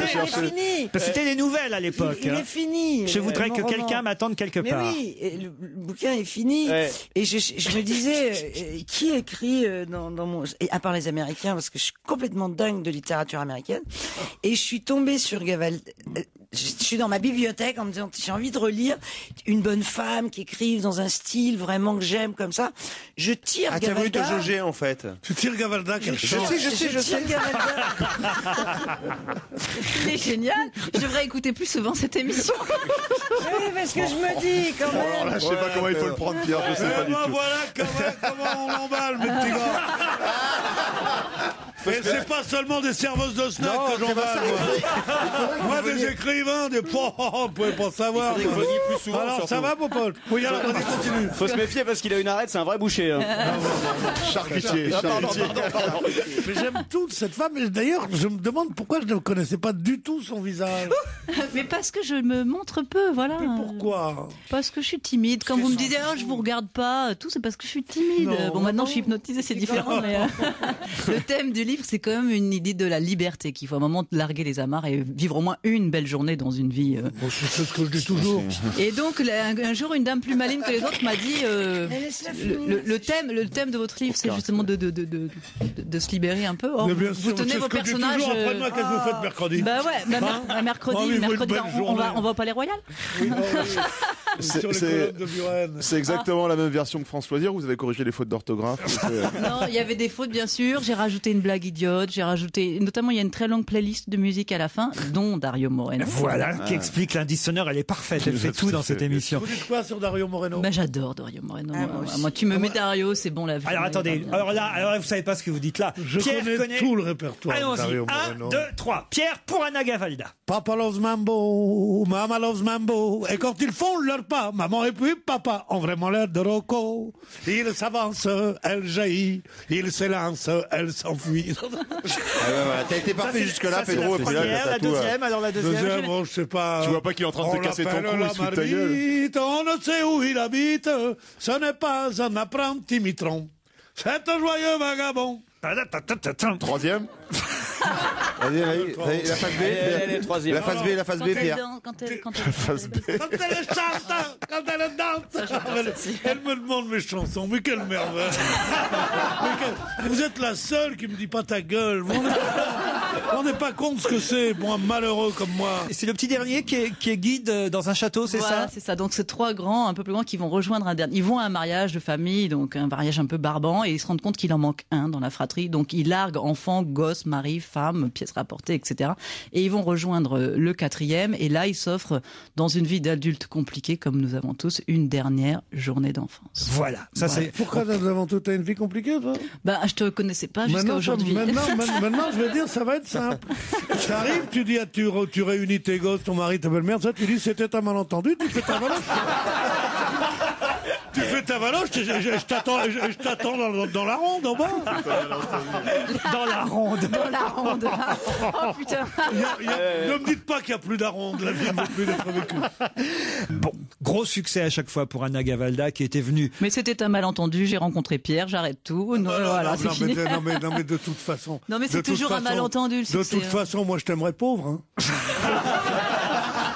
C'était des nouvelles à l'époque. Il est fini. Je voudrais que quelqu'un m'attende quelque part. Mais oui, le bouquin est fini. Et je me disais, qui écrit dans mon... À part les Américains, parce que je suis complètement dingue de littérature américaine. Et je suis tombée sur Gavalda. Je suis dans ma bibliothèque en me disant j'ai envie de relire une bonne femme qui écrit dans un style vraiment que j'aime comme ça. Je tire Gavalda. Ah, t'as voulu te jauger en fait. Tu tires Gavalda, quelle chance. Je sais. C'est génial. Je devrais écouter plus souvent cette émission. Oui, parce que je me dis quand même. Alors là, je sais pas comment il faut le prendre, Pierre. Je sais pas du tout. Voilà comment on l'emballe, mes petits gars. Mais c'est pas seulement des serveuses de snack que j'en parle. Moi, des écrivains, des... Vous pouvez pas savoir. Il faudrait plus souvent. Alors, ça va, Popol? Oui, alors, on continue. Faut se méfier parce qu'il a une arête, c'est un vrai boucher. Charcutier. Mais j'aime toute cette femme. Et d'ailleurs, je me demande pourquoi je ne connaissais pas du tout son visage. Mais parce que je me montre peu, voilà. Mais pourquoi? Parce que je suis timide. Quand vous me disiez, je vous regarde pas, tout, c'est parce que je suis timide. Bon, maintenant, je suis hypnotisée, c'est différent. Le thème du livre, c'est quand même une idée de la liberté, qu'il faut à un moment larguer les amarres et vivre au moins une belle journée dans une vie. C'est ce que je dis toujours. Et donc, un jour, une dame plus maligne que les autres m'a dit le thème de votre livre, c'est justement de se libérer un peu. Or, vous tenez vos personnages. Après-demain, qu'est-ce que vous faites mercredi? Bah ouais, mercredi, on va au Palais Royal. Oui, c'est exactement la même version que France Loisirs. Vous avez corrigé les fautes d'orthographe. Non, il y avait des fautes, bien sûr. J'ai rajouté une blague idiote, j'ai rajouté... Notamment, il y a une très longue playlist de musique à la fin, dont Dario Moreno. Voilà, qui explique l'indice sonore, elle est parfaite, elle fait tout dans cette émission. Vous dites quoi sur Dario Moreno? Ben, j'adore Dario Moreno. Ah, moi, tu me mets Dario, c'est bon, la vie. Alors, attendez, alors là, vous savez pas ce que vous dites là. Je connais tout le répertoire de Dario Moreno. 1, 2, 3. Pierre pour Anna Gavalda. Papa loves mambo, mama loves mambo, et quand ils font leur pas, maman et puis papa ont vraiment l'air de Rocco. Ils s'avancent, elle jaillit, ils s'élancent, elle s'enfuit. Voilà, t'as été parfait jusque-là, Pedro. Et puis là, t'as tout. La deuxième, bon, je sais pas. Tu vois pas qu'il est en train de te casser ton cou, il se fout ta gueule. On ne sait où il habite. Ce n'est pas un apprenti mitron. C'est un joyeux vagabond. Troisième. Vas-y, la phase B. La phase B, Pierre. Quand elle chante, elle me demande mes chansons. Mais quelle merveille. Vous êtes la seule qui me dit pas ta gueule. On n'est pas compte ce que c'est, moi, malheureux comme moi. C'est le petit dernier qui est guide dans un château, c'est ça? Voilà, c'est ça. Donc, c'est trois grands, un peu plus grands, qui vont rejoindre un dernier. Ils vont à un mariage de famille, donc un mariage un peu barbant, et ils se rendent compte qu'il en manque un dans la fratrie. Donc, ils larguent enfants, gosses, mari, femmes, pièces rapportées, etc. Et ils vont rejoindre le quatrième, et là, ils s'offrent, dans une vie d'adulte compliquée, comme nous avons tous, une dernière journée d'enfance. Voilà. Ça, voilà. Pourquoi nous avons tous une vie compliquée, toi? Bah, je te connaissais pas jusqu'à aujourd'hui. Maintenant, je veux dire, ça va être simple. Ça arrive, tu dis, tu réunis tes gosses, ton mari, ta belle-mère, ça, tu dis, c'était un malentendu, tu fais ta valoche. Tu fais ta valoche, je t'attends dans la ronde, en bas. Dans la ronde. Oh putain. Ne me dites pas qu'il n'y a plus de la ronde, la vie ne veut plus d'être vécue. Bon, gros succès à chaque fois pour Anna Gavalda qui était venue. Mais c'était un malentendu, j'ai rencontré Pierre, j'arrête tout. Non, mais de toute façon. Non, mais c'est toujours un malentendu, le succès. De toute façon, moi je t'aimerais pauvre. Hein.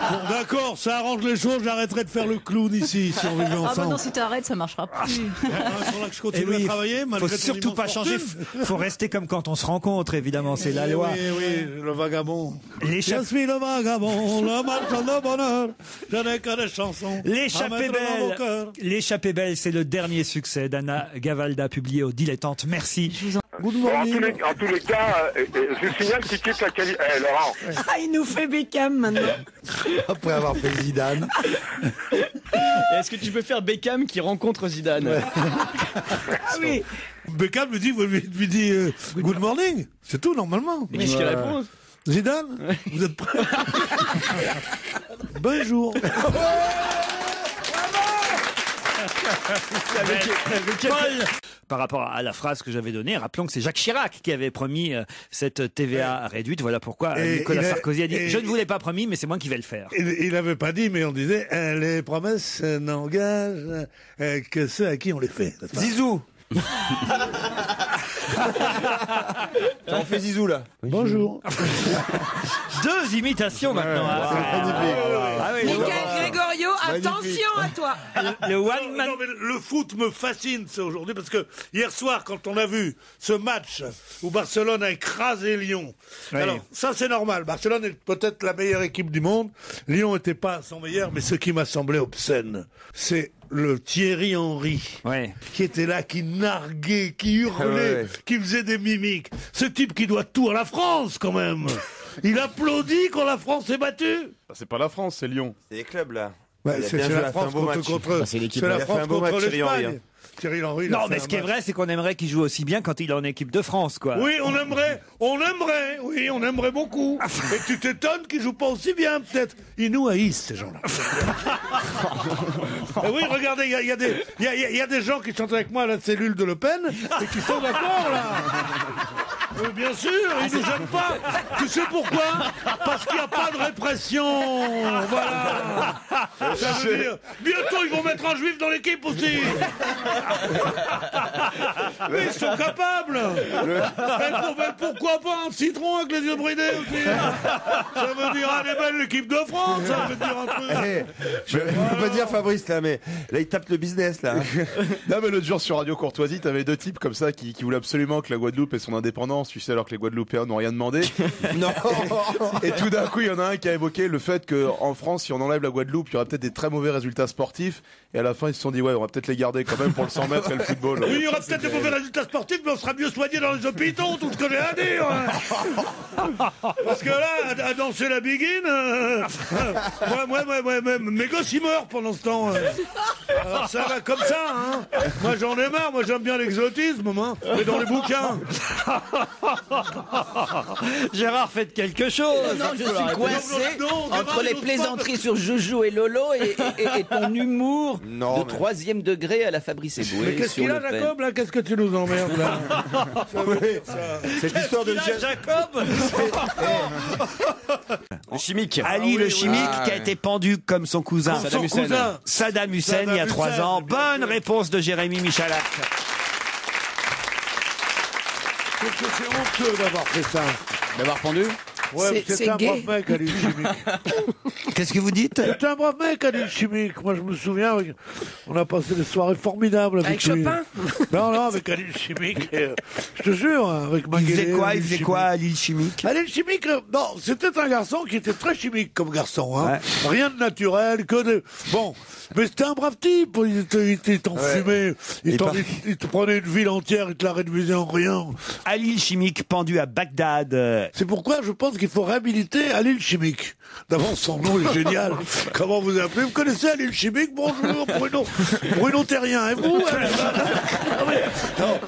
Bon, d'accord, ça arrange les choses, j'arrêterai de faire le clown ici, si on vivait ensemble. Ah bah non, si t'arrêtes, ça marchera plus. Là que je continue à travailler, malgré faut surtout pas changer, faut rester comme quand on se rencontre, évidemment, c'est la loi. Oui, le vagabond. Je suis le vagabond, le marchand de bonheur, je n'ai que des chansons. L'échappée belle, c'est le dernier succès d'Anna Gavalda, publié aux Dilettantes. Merci. En tous les cas, je signale qu'il quitte la qualité. Laurent. Ah, il nous fait Beckham maintenant. Après avoir fait Zidane. Est-ce que tu peux faire Beckham qui rencontre Zidane? Ouais. Ah oui. Beckham lui dit good morning. C'est tout normalement. Mais qu'est-ce qu'elle répond? Zidane, vous êtes prêts? Bonjour. Par rapport à la phrase que j'avais donnée, rappelons que c'est Jacques Chirac qui avait promis cette TVA réduite. Voilà pourquoi Nicolas Sarkozy a dit « Je ne vous l'ai pas promis, mais c'est moi qui vais le faire ». Il n'avait pas dit, mais on disait « Les promesses n'engagent que ceux à qui on les fait ». Zizou. On fait Zizou là. Bonjour. Deux imitations maintenant. Michael Gregorio, attention à toi. Le one man. Non, mais le foot me fascine aujourd'hui parce que hier soir quand on a vu ce match où Barcelone a écrasé Lyon. Oui. Alors ça c'est normal. Barcelone est peut-être la meilleure équipe du monde. Lyon n'était pas son meilleur, mais ce qui m'a semblé obscène, c'est le Thierry Henry, qui était là, qui narguait, qui hurlait, qui faisait des mimiques. Ce type qui doit tout à la France, quand même. Il applaudit quand la France est battue. Bah, c'est pas la France, c'est Lyon. C'est les clubs, là. Bah, c'est la France contre l'Espagne. Thierry Henry, non, mais ce qui est vrai, c'est qu'on aimerait qu'il joue aussi bien quand il est en équipe de France, quoi. Oui, on aimerait beaucoup. Mais tu t'étonnes qu'il joue pas aussi bien, peut-être. Ils nous haïssent, ces gens-là. Oui, regardez, il y a des gens qui chantent avec moi à la cellule de Le Pen et qui sont d'accord, là. Oui, bien sûr, ils ne nous aiment pas. Tu sais pourquoi? Parce qu'il n'y a pas de répression. Voilà. Ça veut dire, bientôt, ils vont mettre un juif dans l'équipe aussi. Mais ils sont capables. Mais pourquoi pas un citron avec les yeux bridés aussi? Ça veut dire, allez, belle l'équipe de France. Ça veut dire un truc. Hey, je ne peux pas dire Fabrice, là, mais là, il tape le business, là. Non, mais l'autre jour, sur Radio Courtoisie, tu avais deux types comme ça qui voulaient absolument que la Guadeloupe ait son indépendance. Tu sais, alors que les Guadeloupéens n'ont rien demandé. Non. Et tout d'un coup, il y en a un qui a évoqué le fait qu'en France, si on enlève la Guadeloupe, il y aura peut-être des très mauvais résultats sportifs. Et à la fin, ils se sont dit, ouais, on va peut-être les garder quand même pour le 100 mètres et le football. Oui, il y aura peut-être des mauvais résultats sportifs, mais on sera mieux soigné dans les hôpitaux, tout ce que j'ai à dire. Hein. Parce que là, à danser la biguine, moi, mes gosses, ils meurent pendant ce temps. Alors ça va comme ça, hein. Moi, j'en ai marre. Moi, j'aime bien l'exotisme, moi. Mais dans les bouquins. Gérard, faites quelque chose. Non, je suis coincé entre les plaisanteries sur Jojo et Lolo et ton humour de troisième degré à la Fabrice Eboué. Mais qu'est-ce qu'il a, Jacob, là? Qu'est-ce que tu nous emmerdes, là? Cette histoire de Jacob le Chimique. Ali le Chimique qui a été pendu comme son cousin Saddam Hussein il y a 3 ans. Bonne réponse de Jérémy Michalak. C'est honteux d'avoir fait ça. D'avoir pendu? Ouais, c'est un brave mec, Ali le Chimique. Qu'est-ce que vous dites? C'est un brave mec, Ali le Chimique. Moi, je me souviens, on a passé des soirées formidables avec lui. Avec Chopin? Non, non, avec Ali le Chimique. Je te jure, avec Maguillet. Il faisait quoi, Ali le Chimique? Ali le Chimique, non, c'était un garçon qui était très chimique comme garçon. Hein. Ouais. Rien de naturel, que de... Bon, mais c'était un brave type. Il était enfumé. Il te prenait une ville entière, il te la réduisait en rien. Ali le Chimique, pendu à Bagdad. C'est pourquoi je pense qu'il faut réhabiliter Ali le Chimique. D'abord, son nom est génial. Comment vous appelez? Vous connaissez Ali le Chimique? Bonjour, Bruno Terrien. Et vous? Non,